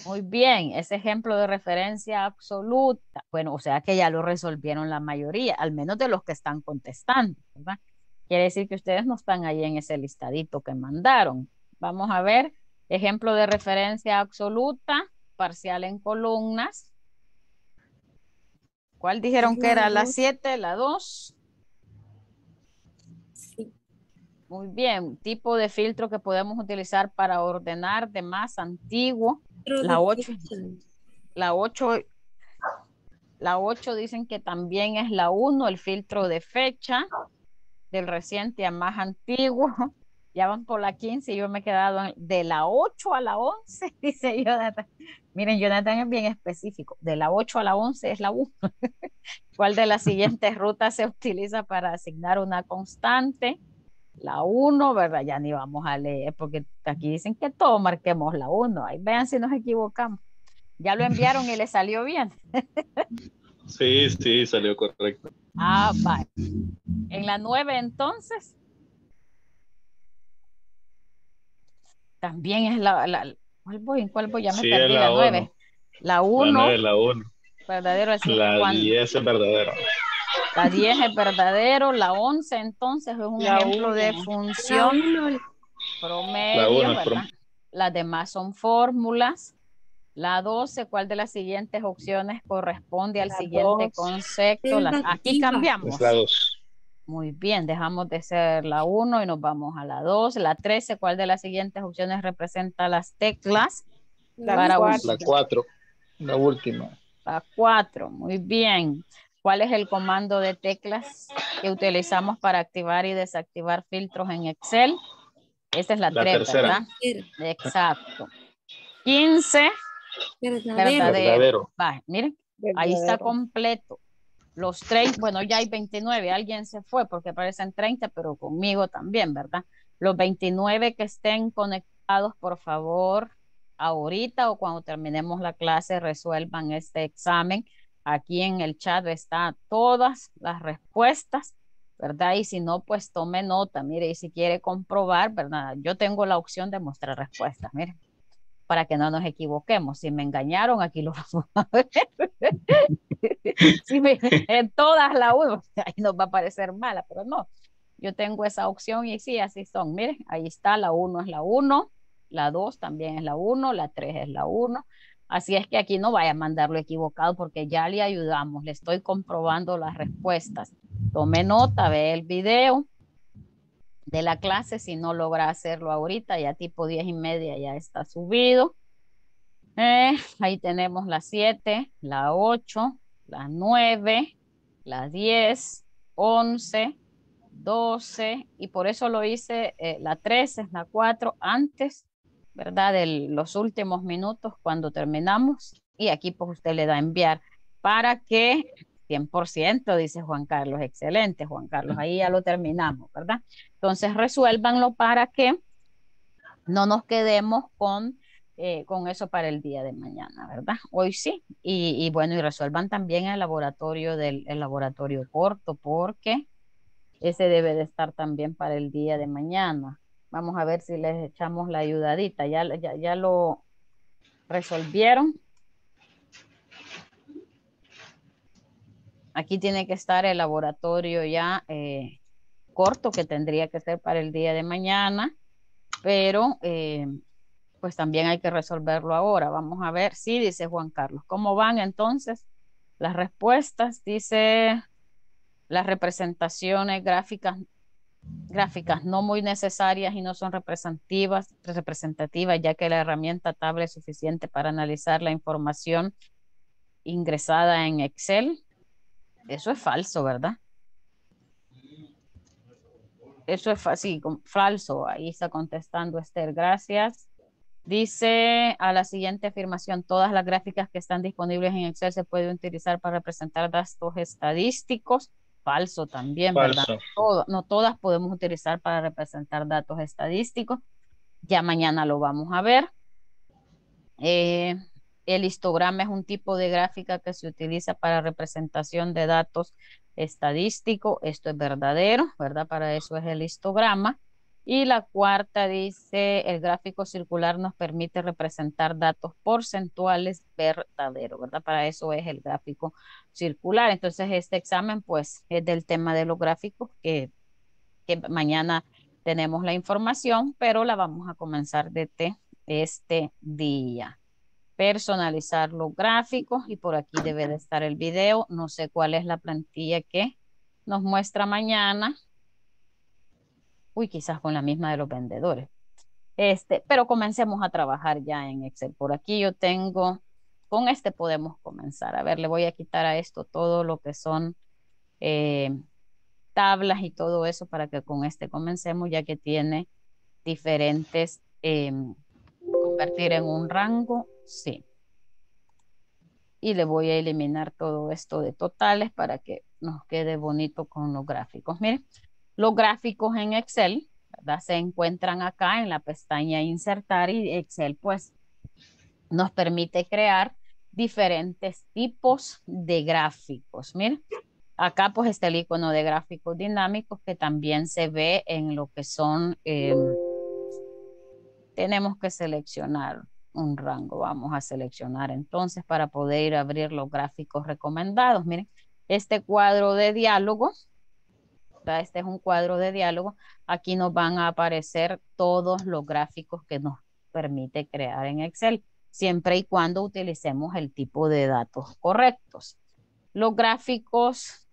Muy bien, ese ejemplo de referencia absoluta. Bueno, o sea que ya lo resolvieron la mayoría, al menos de los que están contestando, ¿verdad? Quiere decir que ustedes no están ahí en ese listadito que mandaron. Vamos a ver, ejemplo de referencia absoluta, parcial en columnas. ¿Cuál dijeron que era? ¿La 7, la 2? Sí. Muy bien, tipo de filtro que podemos utilizar para ordenar de más antiguo. La 8, la 8 dicen que también es la 1, el filtro de fecha, del reciente a más antiguo. Ya van por la 15 y yo me he quedado de la 8 a la 11, dice Jonathan. Miren, Jonathan es bien específico. De la 8 a la 11 es la 1. ¿Cuál de las siguientes rutas se utiliza para asignar una constante? La 1, ¿verdad? Ya ni vamos a leer porque aquí dicen que todos marquemos la 1. Ahí vean si nos equivocamos. Ya lo enviaron y le salió bien. Sí, sí, salió correcto. Ah, vale. En la 9 entonces... También es la ¿cuál voy? Ya me sí, perdí la 9. La 1. La 1. Verdadero es la 10 es verdadero. La 10 es verdadero. La 11 entonces es un ejemplo de función promedio. La 1 es promedio. Las demás son fórmulas. La 12, ¿cuál de las siguientes opciones corresponde al siguiente concepto? Aquí cambiamos. Es la 2. Muy bien, dejamos de ser la 1 y nos vamos a la 2. La 13, ¿cuál de las siguientes opciones representa las teclas? La 4, la última. La 4, muy bien. ¿Cuál es el comando de teclas que utilizamos para activar y desactivar filtros en Excel? Esta es la 3, ¿verdad? Exacto. 15, verdadero. Va, miren, verdadero. Ahí está completo. Los 30, bueno, ya hay 29, alguien se fue porque aparecen 30, pero conmigo también, ¿verdad? Los 29 que estén conectados, por favor, ahorita o cuando terminemos la clase, resuelvan este examen. Aquí en el chat están todas las respuestas, ¿verdad? Y si no, pues tome nota, mire, y si quiere comprobar, ¿verdad? Yo tengo la opción de mostrar respuestas, mire, para que no nos equivoquemos. Si me engañaron, aquí lo vamos a ver. Si me, en todas las uno, ahí nos va a parecer mala, pero no. Yo tengo esa opción y sí, así son. Miren, ahí está, la 1 es la 1, la 2 también es la 1, la 3 es la 1. Así es que aquí no vaya a mandarlo equivocado porque ya le ayudamos, le estoy comprobando las respuestas. Tome nota, ve el video de la clase, si no logra hacerlo ahorita, ya tipo 10:30 ya está subido. Ahí tenemos la 7, la 8, la 9, la 10, 11, 12, y por eso lo hice la 13, la 4, antes, ¿verdad? De los últimos minutos cuando terminamos, y aquí pues usted le da a enviar para que 100%, dice Juan Carlos, excelente Juan Carlos, ahí ya lo terminamos, ¿verdad? Entonces resuélvanlo para que no nos quedemos con eso para el día de mañana, ¿verdad? Hoy sí, y bueno, y resuelvan también el laboratorio, el laboratorio corto, porque ese debe de estar también para el día de mañana. Vamos a ver si les echamos la ayudadita, ya lo resolvieron. Aquí tiene que estar el laboratorio ya corto que tendría que ser para el día de mañana, pero pues también hay que resolverlo ahora. Vamos a ver, sí, dice Juan Carlos. ¿Cómo van entonces las respuestas? Dice las representaciones gráficas no muy necesarias y no son representativas, ya que la herramienta tabla es suficiente para analizar la información ingresada en Excel. Eso es falso, ¿verdad? Eso es sí, falso. Ahí está contestando Esther. Gracias. Dice a la siguiente afirmación, todas las gráficas que están disponibles en Excel se pueden utilizar para representar datos estadísticos. Falso también, falso. ¿Verdad? No todas podemos utilizar para representar datos estadísticos. Ya mañana lo vamos a ver. El histograma es un tipo de gráfica que se utiliza para representación de datos estadísticos. Esto es verdadero, ¿verdad? Para eso es el histograma. Y la cuarta dice, el gráfico circular nos permite representar datos porcentuales verdaderos, ¿verdad? Para eso es el gráfico circular. Entonces, este examen, pues, es del tema de los gráficos, que mañana tenemos la información, pero la vamos a comenzar desde este día. Personalizar los gráficos, y por aquí debe de estar el video. No sé cuál es la plantilla que nos muestra mañana. Uy, quizás con la misma de los vendedores. Pero comencemos a trabajar ya en Excel. Por aquí yo tengo, con este podemos comenzar. A ver, le voy a quitar a esto todo lo que son tablas y todo eso para que con este comencemos, ya que tiene diferentes, convertir en un rango, sí. Y le voy a eliminar todo esto de totales para que nos quede bonito con los gráficos. Miren. Los gráficos en Excel, ¿verdad? Se encuentran acá en la pestaña Insertar, y Excel pues nos permite crear diferentes tipos de gráficos. Miren, acá pues está el icono de gráficos dinámicos que también se ve en lo que son, tenemos que seleccionar un rango. Vamos a seleccionar entonces para poder ir a abrir los gráficos recomendados. Miren, este cuadro de diálogo. Este es un cuadro de diálogo. Aquí nos van a aparecer todos los gráficos que nos permite crear en Excel, siempre y cuando utilicemos el tipo de datos correctos. Los gráficos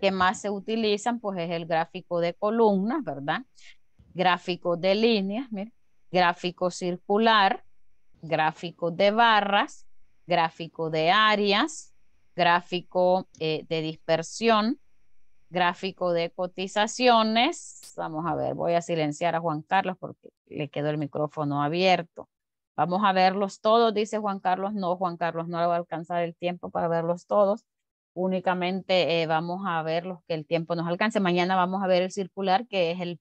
que más se utilizan, pues es el gráfico de columnas, ¿verdad? Gráfico de líneas, miren. Gráfico circular, gráfico de barras, gráfico de áreas, gráfico de dispersión, gráfico de cotizaciones. Vamos a ver, voy a silenciar a Juan Carlos porque le quedó el micrófono abierto. Vamos a verlos todos, dice Juan Carlos. No, Juan Carlos, no va a alcanzar el tiempo para verlos todos. Únicamente vamos a ver los que el tiempo nos alcance. Mañana vamos a ver el circular, que es el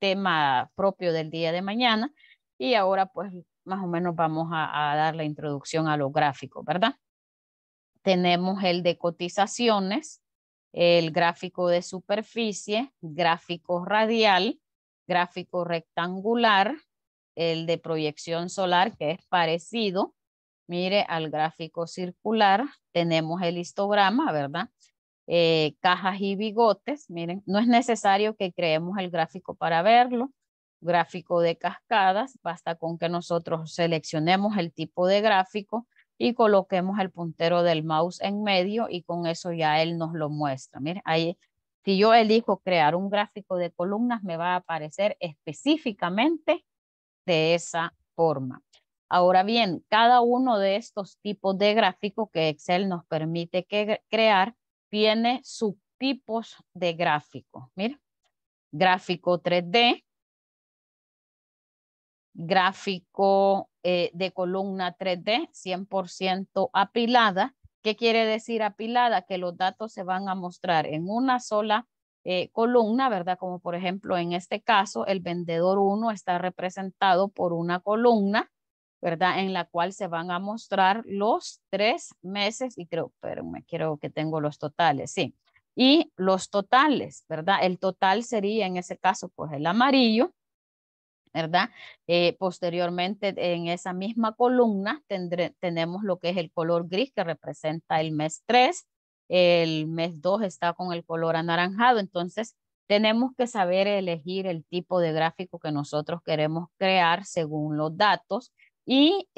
tema propio del día de mañana. Y ahora pues más o menos vamos a dar la introducción a los gráficos, ¿verdad? Tenemos el de cotizaciones, el gráfico de superficie, gráfico radial, gráfico rectangular, el de proyección solar, que es parecido, mire, al gráfico circular. Tenemos el histograma, ¿verdad? Cajas y bigotes, miren, no es necesario que creemos el gráfico para verlo. Gráfico de cascadas, basta con que nosotros seleccionemos el tipo de gráfico y coloquemos el puntero del mouse en medio, y con eso ya él nos lo muestra. Mire, ahí, si yo elijo crear un gráfico de columnas, me va a aparecer específicamente de esa forma. Ahora bien, cada uno de estos tipos de gráficos que Excel nos permite crear tiene subtipos de gráficos. Mire, gráfico 3D, gráfico de columna 3D, 100% apilada. ¿Qué quiere decir apilada? Que los datos se van a mostrar en una sola columna, ¿verdad? Como por ejemplo en este caso, el vendedor 1 está representado por una columna, ¿verdad? En la cual se van a mostrar los 3 meses, y creo, pero me quiero que tengo los totales, sí. Y los totales, ¿verdad? El total sería en ese caso pues el amarillo, ¿verdad? Posteriormente en esa misma columna tenemos lo que es el color gris, que representa el mes 3, el mes 2 está con el color anaranjado. Entonces tenemos que saber elegir el tipo de gráfico que nosotros queremos crear según los datos, y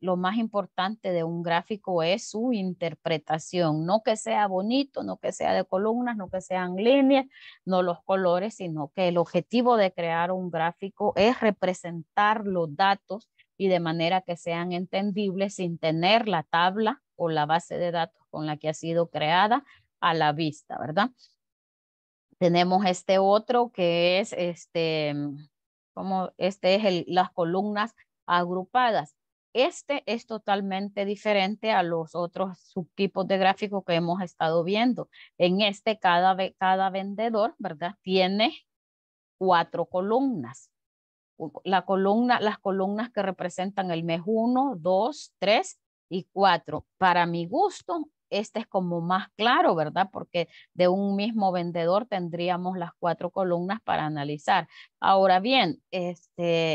lo más importante de un gráfico es su interpretación, no que sea bonito, no que sea de columnas, no que sean líneas, no los colores, sino que el objetivo de crear un gráfico es representar los datos y de manera que sean entendibles sin tener la tabla o la base de datos con la que ha sido creada a la vista, ¿verdad? Tenemos este otro que es las columnas agrupadas. Este es totalmente diferente a los otros subtipos de gráficos que hemos estado viendo. En este, cada vendedor, ¿verdad?, tiene 4 columnas. Las columnas que representan el mes 1, 2, 3 y 4. Para mi gusto, Este es como más claro, ¿verdad? Porque de un mismo vendedor tendríamos las 4 columnas para analizar. Ahora bien,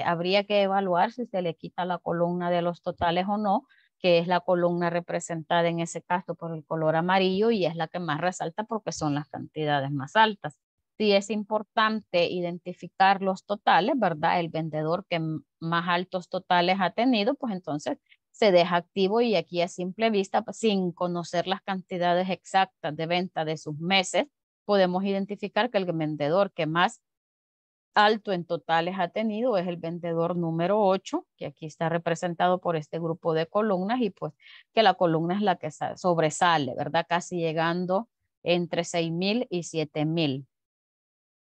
habría que evaluar si se le quita la columna de los totales o no, que es la columna representada en ese caso por el color amarillo y es la que más resalta porque son las cantidades más altas. Sí es importante identificar los totales, ¿verdad? El vendedor que más altos totales ha tenido, pues entonces se deja activo y aquí a simple vista, sin conocer las cantidades exactas de venta de sus meses, podemos identificar que el vendedor que más alto en totales ha tenido es el vendedor número 8, que aquí está representado por este grupo de columnas y pues que la columna es la que sobresale, ¿verdad? Casi llegando entre 6,000 y 7,000.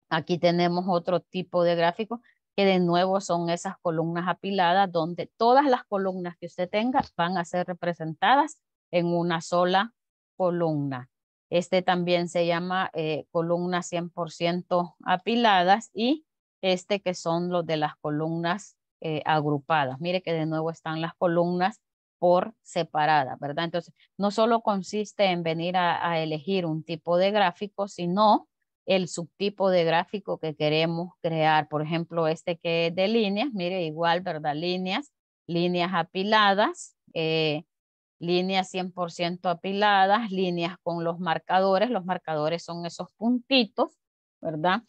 Aquí tenemos otro tipo de gráfico, que de nuevo son esas columnas apiladas donde todas las columnas que usted tenga van a ser representadas en una sola columna. Este también se llama columnas 100% apiladas y este que son los de las columnas agrupadas. Mire que de nuevo están las columnas por separadas, ¿verdad? Entonces, no solo consiste en venir a elegir un tipo de gráfico, sino el subtipo de gráfico que queremos crear. Por ejemplo, este que es de líneas, mire igual, ¿verdad? Líneas, líneas apiladas, líneas 100% apiladas, líneas con los marcadores. Los marcadores son esos puntitos, ¿verdad?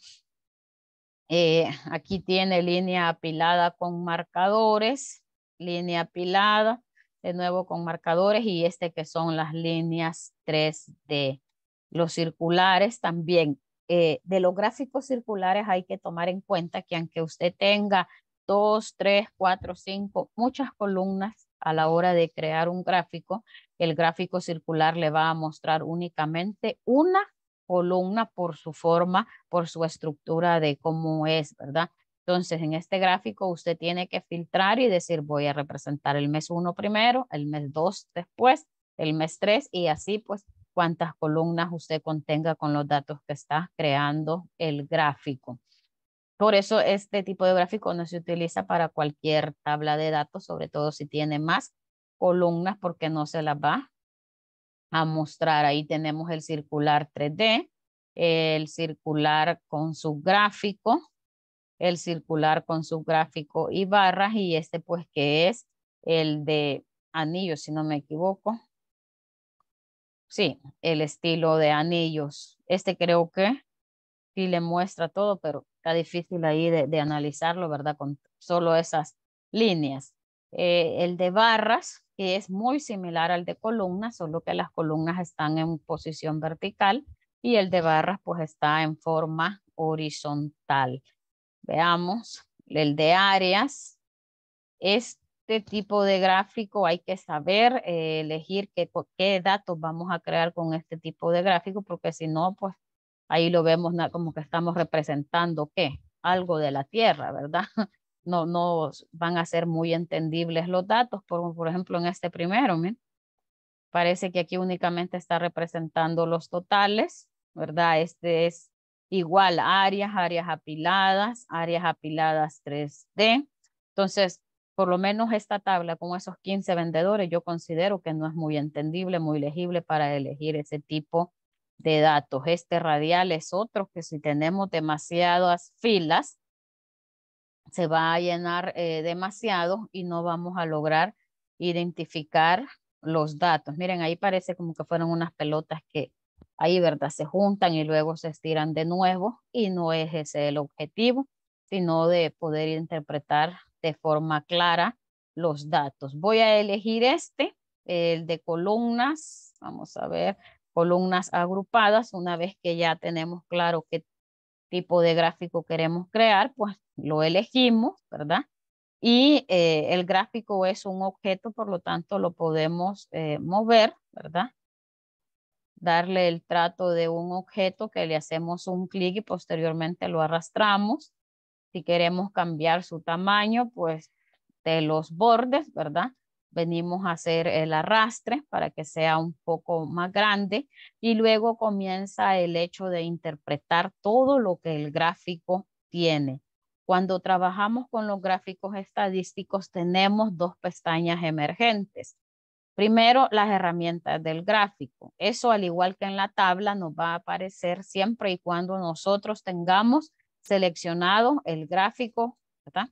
Aquí tiene línea apilada con marcadores, línea apilada, de nuevo con marcadores y este que son las líneas 3D. Los circulares también. De los gráficos circulares hay que tomar en cuenta que aunque usted tenga 2, 3, 4, 5, muchas columnas a la hora de crear un gráfico, el gráfico circular le va a mostrar únicamente una columna por su forma, por su estructura de cómo es, ¿verdad? Entonces, en este gráfico usted tiene que filtrar y decir voy a representar el mes 1 primero, el mes 2 después, el mes 3 y así pues cuántas columnas usted contenga con los datos que está creando el gráfico. Por eso este tipo de gráfico no se utiliza para cualquier tabla de datos, sobre todo si tiene más columnas porque no se las va a mostrar. Ahí tenemos el circular 3D, el circular con subgráfico, el circular con subgráfico y barras y este pues que es el de anillos, si no me equivoco. Sí, el estilo de anillos. Este creo que sí le muestra todo, pero está difícil ahí de analizarlo, ¿verdad? Con solo esas líneas. El de barras, que es muy similar al de columnas, solo que las columnas están en posición vertical y el de barras pues está en forma horizontal. Veamos, el de áreas es... Este tipo de gráfico hay que saber elegir qué datos vamos a crear con este tipo de gráfico porque si no, pues ahí lo vemos como que estamos representando ¿qué? Algo de la tierra, ¿verdad? No van a ser muy entendibles los datos, por ejemplo en este primero, ¿ven? Parece que aquí únicamente está representando los totales, ¿verdad? Este es igual áreas, áreas apiladas 3D, entonces por lo menos esta tabla con esos 15 vendedores, yo considero que no es muy entendible, muy legible para elegir ese tipo de datos. Este radial es otro que si tenemos demasiadas filas, se va a llenar demasiado y no vamos a lograr identificar los datos. Miren, ahí parece como que fueron unas pelotas que ahí, ¿verdad? Se juntan y luego se estiran de nuevo y no es ese el objetivo, sino de poder interpretar de forma clara los datos. Voy a elegir este, el de columnas, vamos a ver, columnas agrupadas. Una vez que ya tenemos claro qué tipo de gráfico queremos crear, pues lo elegimos, ¿verdad? Y el gráfico es un objeto, por lo tanto lo podemos mover, ¿verdad? Darle el trato de un objeto que le hacemos un clic y posteriormente lo arrastramos. Si queremos cambiar su tamaño, pues de los bordes, ¿verdad? Venimos a hacer el arrastre para que sea un poco más grande y luego comienza el hecho de interpretar todo lo que el gráfico tiene. Cuando trabajamos con los gráficos estadísticos tenemos dos pestañas emergentes. Primero, las herramientas del gráfico. Eso, al igual que en la tabla, nos va a aparecer siempre y cuando nosotros tengamos seleccionado el gráfico, ¿verdad?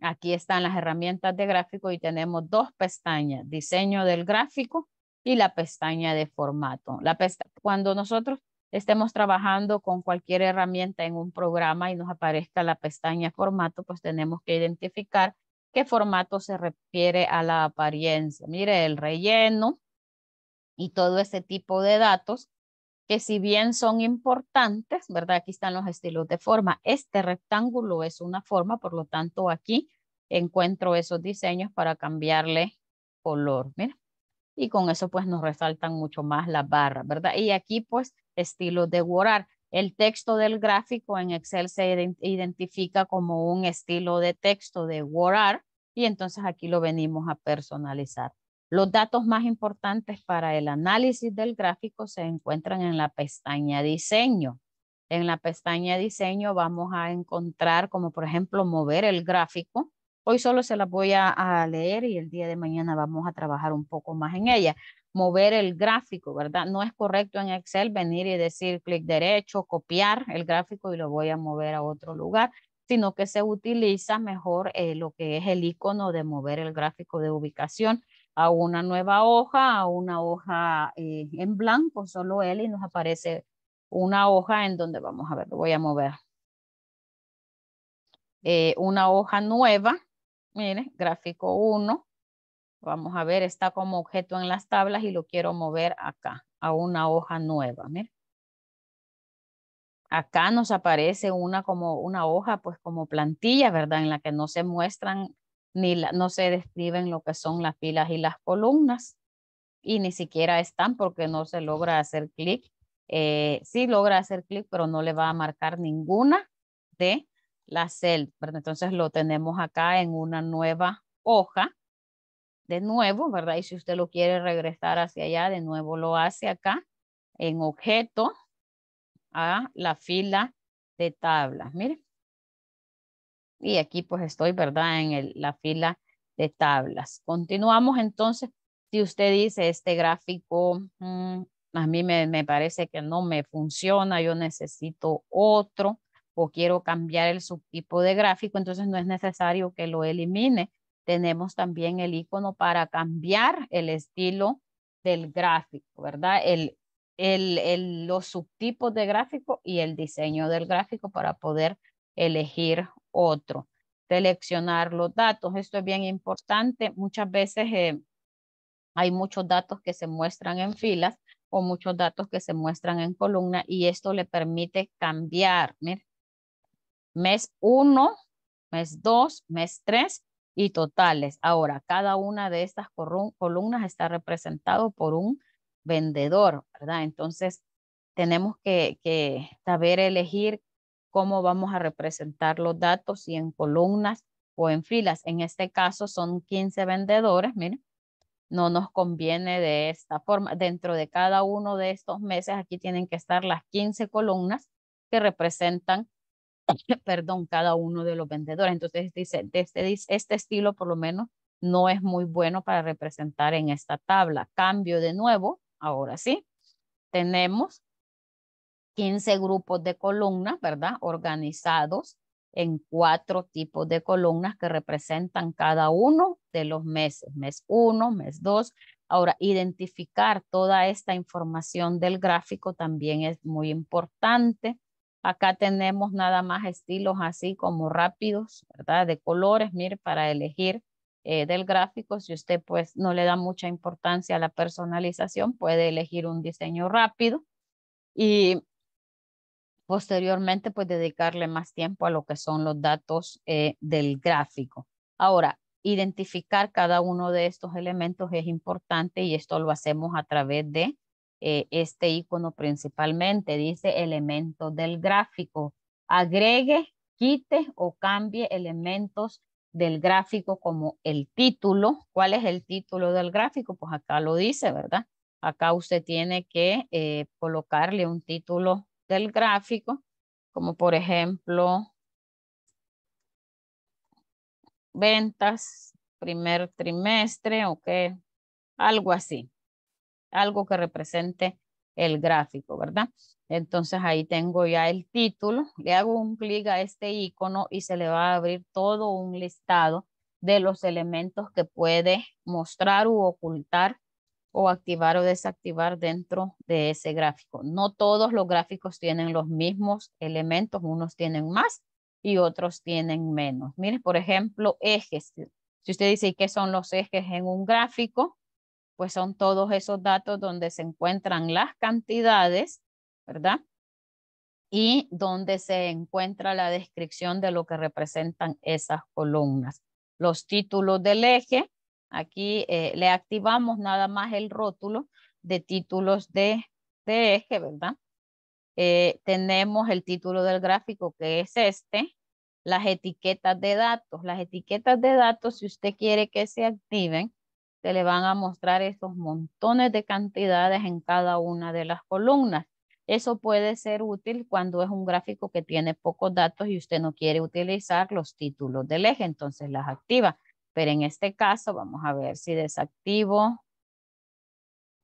Aquí están las herramientas de gráfico y tenemos dos pestañas, diseño del gráfico y la pestaña de formato. Cuando nosotros estemos trabajando con cualquier herramienta en un programa y nos aparezca la pestaña formato, pues tenemos que identificar qué formato se refiere a la apariencia. Mire, el relleno y todo ese tipo de datos que si bien son importantes, ¿verdad? Aquí están los estilos de forma. Este rectángulo es una forma, por lo tanto aquí encuentro esos diseños para cambiarle color, mira. Y con eso pues nos resaltan mucho más las barras, ¿verdad? Y aquí pues estilos de borrar. El texto del gráfico en Excel se identifica como un estilo de texto de word art y entonces aquí lo venimos a personalizar. Los datos más importantes para el análisis del gráfico se encuentran en la pestaña diseño. En la pestaña diseño vamos a encontrar como por ejemplo mover el gráfico. Hoy solo se las voy a leer y el día de mañana vamos a trabajar un poco más en ella. Mover el gráfico, ¿verdad? No es correcto en Excel venir y decir clic derecho, copiar el gráfico y lo voy a mover a otro lugar, sino que se utiliza mejor lo que es el icono de mover el gráfico de ubicación a una nueva hoja, a una hoja en blanco, solo él, y nos aparece una hoja en donde, vamos a ver, lo voy a mover. Una hoja nueva, miren, gráfico 1. Vamos a ver, está como objeto en las tablas y lo quiero mover acá, a una hoja nueva. Miren. Acá nos aparece una hoja, pues como plantilla, ¿verdad? En la que no se muestran, no se describen lo que son las filas y las columnas. Y ni siquiera están porque no se logra hacer clic. Sí logra hacer clic, pero no le va a marcar ninguna de las celdas, ¿verdad? Entonces lo tenemos acá en una nueva hoja. De nuevo, ¿verdad? Y si usted lo quiere regresar hacia allá, de nuevo lo hace acá en objeto a la fila de tablas. Mire. Y aquí pues estoy, ¿verdad? En la fila de tablas. Continuamos entonces. Si usted dice este gráfico, a mí me parece que no me funciona, yo necesito otro o quiero cambiar el subtipo de gráfico, entonces no es necesario que lo elimine. Tenemos también el icono para cambiar el estilo del gráfico, ¿verdad? Los subtipos de gráfico y el diseño del gráfico para poder elegir otro. Seleccionar los datos. Esto es bien importante. Muchas veces hay muchos datos que se muestran en filas o muchos datos que se muestran en columna y esto le permite cambiar. Mire, mes 1, mes 2, mes 3. Y totales. Ahora, cada una de estas columnas está representado por un vendedor, ¿verdad? Entonces, tenemos que saber elegir cómo vamos a representar los datos, si en columnas o en filas. En este caso, son 15 vendedores, miren. No nos conviene de esta forma. Dentro de cada uno de estos meses, aquí tienen que estar las 15 columnas que representan cada uno de los vendedores. Entonces dice, este estilo por lo menos no es muy bueno para representar en esta tabla. Cambio de nuevo, ahora sí, tenemos 15 grupos de columnas, ¿verdad? Organizados en 4 tipos de columnas que representan cada uno de los meses, mes 1, mes 2. Ahora, identificar toda esta información del gráfico también es muy importante. Acá tenemos nada más estilos así como rápidos, ¿verdad? De colores, mire, para elegir del gráfico. Si usted pues no le da mucha importancia a la personalización, puede elegir un diseño rápido y posteriormente pues dedicarle más tiempo a lo que son los datos del gráfico. Ahora, identificar cada uno de estos elementos es importante y esto lo hacemos a través de este icono principalmente. Dice elementos del gráfico. Agregue, quite o cambie elementos del gráfico como el título. ¿Cuál es el título del gráfico? Pues acá lo dice, ¿verdad? Acá usted tiene que colocarle un título del gráfico, como por ejemplo, ventas, primer trimestre, ok, algo así, algo que represente el gráfico, ¿verdad? Entonces ahí tengo ya el título, le hago un clic a este icono y se le va a abrir todo un listado de los elementos que puede mostrar u ocultar o activar o desactivar dentro de ese gráfico. No todos los gráficos tienen los mismos elementos, unos tienen más y otros tienen menos. Miren, por ejemplo, ejes. Si usted dice qué son los ejes en un gráfico, pues son todos esos datos donde se encuentran las cantidades, ¿verdad? Y donde se encuentra la descripción de lo que representan esas columnas. Los títulos del eje, aquí le activamos nada más el rótulo de títulos de eje, ¿verdad? Tenemos el título del gráfico que es este, las etiquetas de datos. Las etiquetas de datos, si usted quiere que se activen, se le van a mostrar esos montones de cantidades en cada una de las columnas. Eso puede ser útil cuando es un gráfico que tiene pocos datos y usted no quiere utilizar los títulos del eje, entonces las activa. Pero en este caso, vamos a ver si desactivo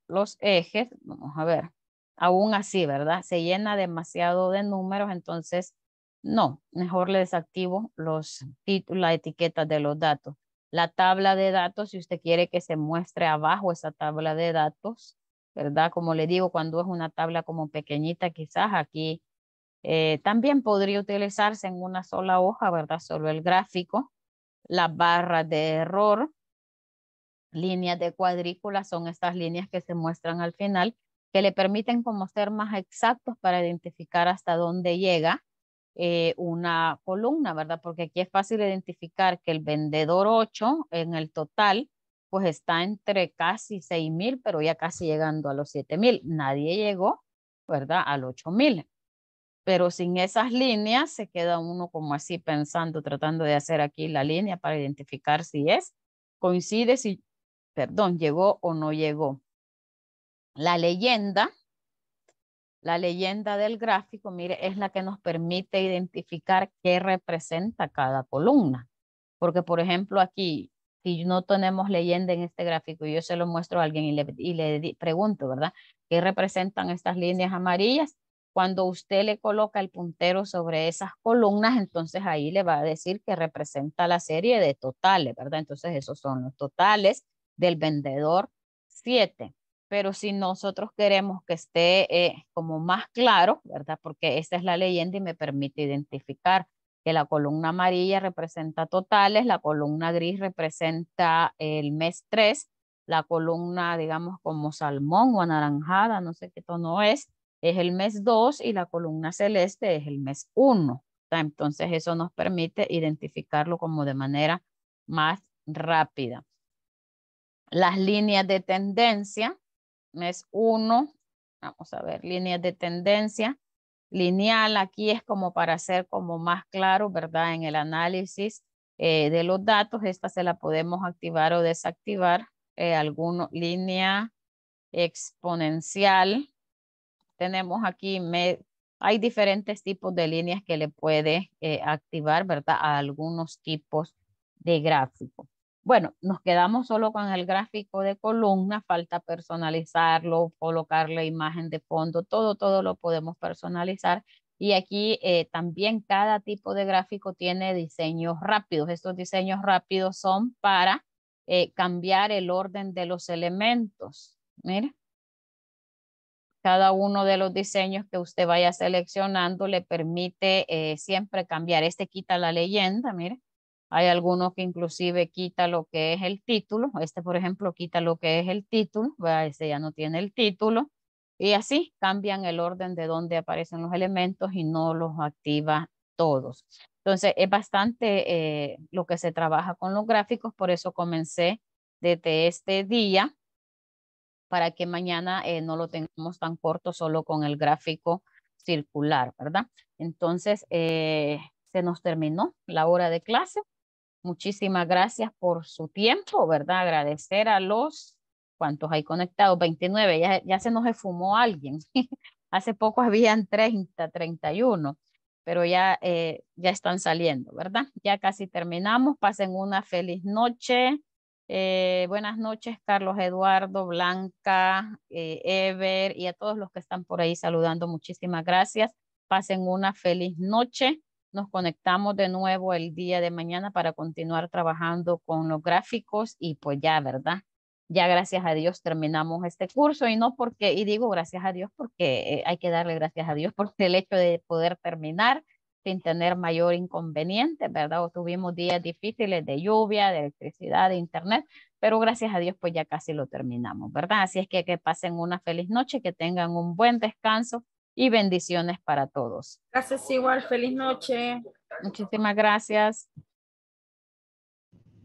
los ejes. Vamos a ver. Aún así, ¿verdad? Se llena demasiado de números, entonces no. Mejor le desactivo los títulos, la etiqueta de los datos. La tabla de datos, si usted quiere que se muestre abajo esa tabla de datos, ¿verdad? Como le digo, cuando es una tabla como pequeñita, quizás aquí también podría utilizarse en una sola hoja, ¿verdad? Solo el gráfico. Las barras de error, líneas de cuadrícula, son estas líneas que se muestran al final, que le permiten como ser más exactos para identificar hasta dónde llega una columna, ¿verdad? Porque aquí es fácil identificar que el vendedor 8 en el total pues está entre casi 6,000, pero ya casi llegando a los 7,000. Nadie llegó, ¿verdad? Al 8,000. Pero sin esas líneas se queda uno como así pensando, tratando de hacer aquí la línea para identificar si es, coincide, si, perdón, llegó o no llegó. La leyenda del gráfico, mire, es la que nos permite identificar qué representa cada columna. Porque, por ejemplo, aquí, si no tenemos leyenda en este gráfico, yo se lo muestro a alguien y le pregunto, ¿verdad? ¿Qué representan estas líneas amarillas? Cuando usted le coloca el puntero sobre esas columnas, entonces ahí le va a decir que representa la serie de totales, ¿verdad? Entonces esos son los totales del vendedor 7. Pero si nosotros queremos que esté como más claro, ¿verdad? Porque esta es la leyenda y me permite identificar que la columna amarilla representa totales, la columna gris representa el mes 3, la columna, digamos, como salmón o anaranjada, no sé qué tono es el mes 2 y la columna celeste es el mes 1. Entonces eso nos permite identificarlo como de manera más rápida. Las líneas de tendencia, mes 1, vamos a ver, líneas de tendencia, lineal, aquí es como para ser como más claro, ¿verdad? En el análisis de los datos, esta se la podemos activar o desactivar, línea exponencial. Tenemos aquí, hay diferentes tipos de líneas que le puede activar, ¿verdad? A algunos tipos de gráfico. Bueno, nos quedamos solo con el gráfico de columna, falta personalizarlo, colocarle imagen de fondo, todo lo podemos personalizar. Y aquí también cada tipo de gráfico tiene diseños rápidos. Estos diseños rápidos son para cambiar el orden de los elementos. Mira. Cada uno de los diseños que usted vaya seleccionando le permite siempre cambiar. Este quita la leyenda, mire. Hay algunos que inclusive quita lo que es el título. Este, por ejemplo, quita lo que es el título. Este ya no tiene el título. Y así cambian el orden de donde aparecen los elementos y no los activa todos. Entonces, es bastante lo que se trabaja con los gráficos. Por eso comencé desde este día, para que mañana no lo tengamos tan corto solo con el gráfico circular, ¿verdad? Entonces, se nos terminó la hora de clase. Muchísimas gracias por su tiempo, ¿verdad? Agradecer a los, ¿cuántos hay conectados? 29, ya se nos esfumó alguien. Hace poco habían 30, 31, pero ya están saliendo, ¿verdad? Ya casi terminamos. Pasen una feliz noche. Buenas noches, Carlos Eduardo, Blanca, Ever y a todos los que están por ahí saludando. Muchísimas gracias. Pasen una feliz noche. Nos conectamos de nuevo el día de mañana para continuar trabajando con los gráficos y pues ya, ¿verdad? Ya gracias a Dios terminamos este curso y no porque, y digo gracias a Dios porque hay que darle gracias a Dios por el hecho de poder terminar sin tener mayor inconveniente, ¿verdad? O tuvimos días difíciles de lluvia, de electricidad, de internet, pero gracias a Dios pues ya casi lo terminamos, ¿verdad? Así es que pasen una feliz noche, que tengan un buen descanso y bendiciones para todos. Gracias igual, feliz noche. Muchísimas gracias.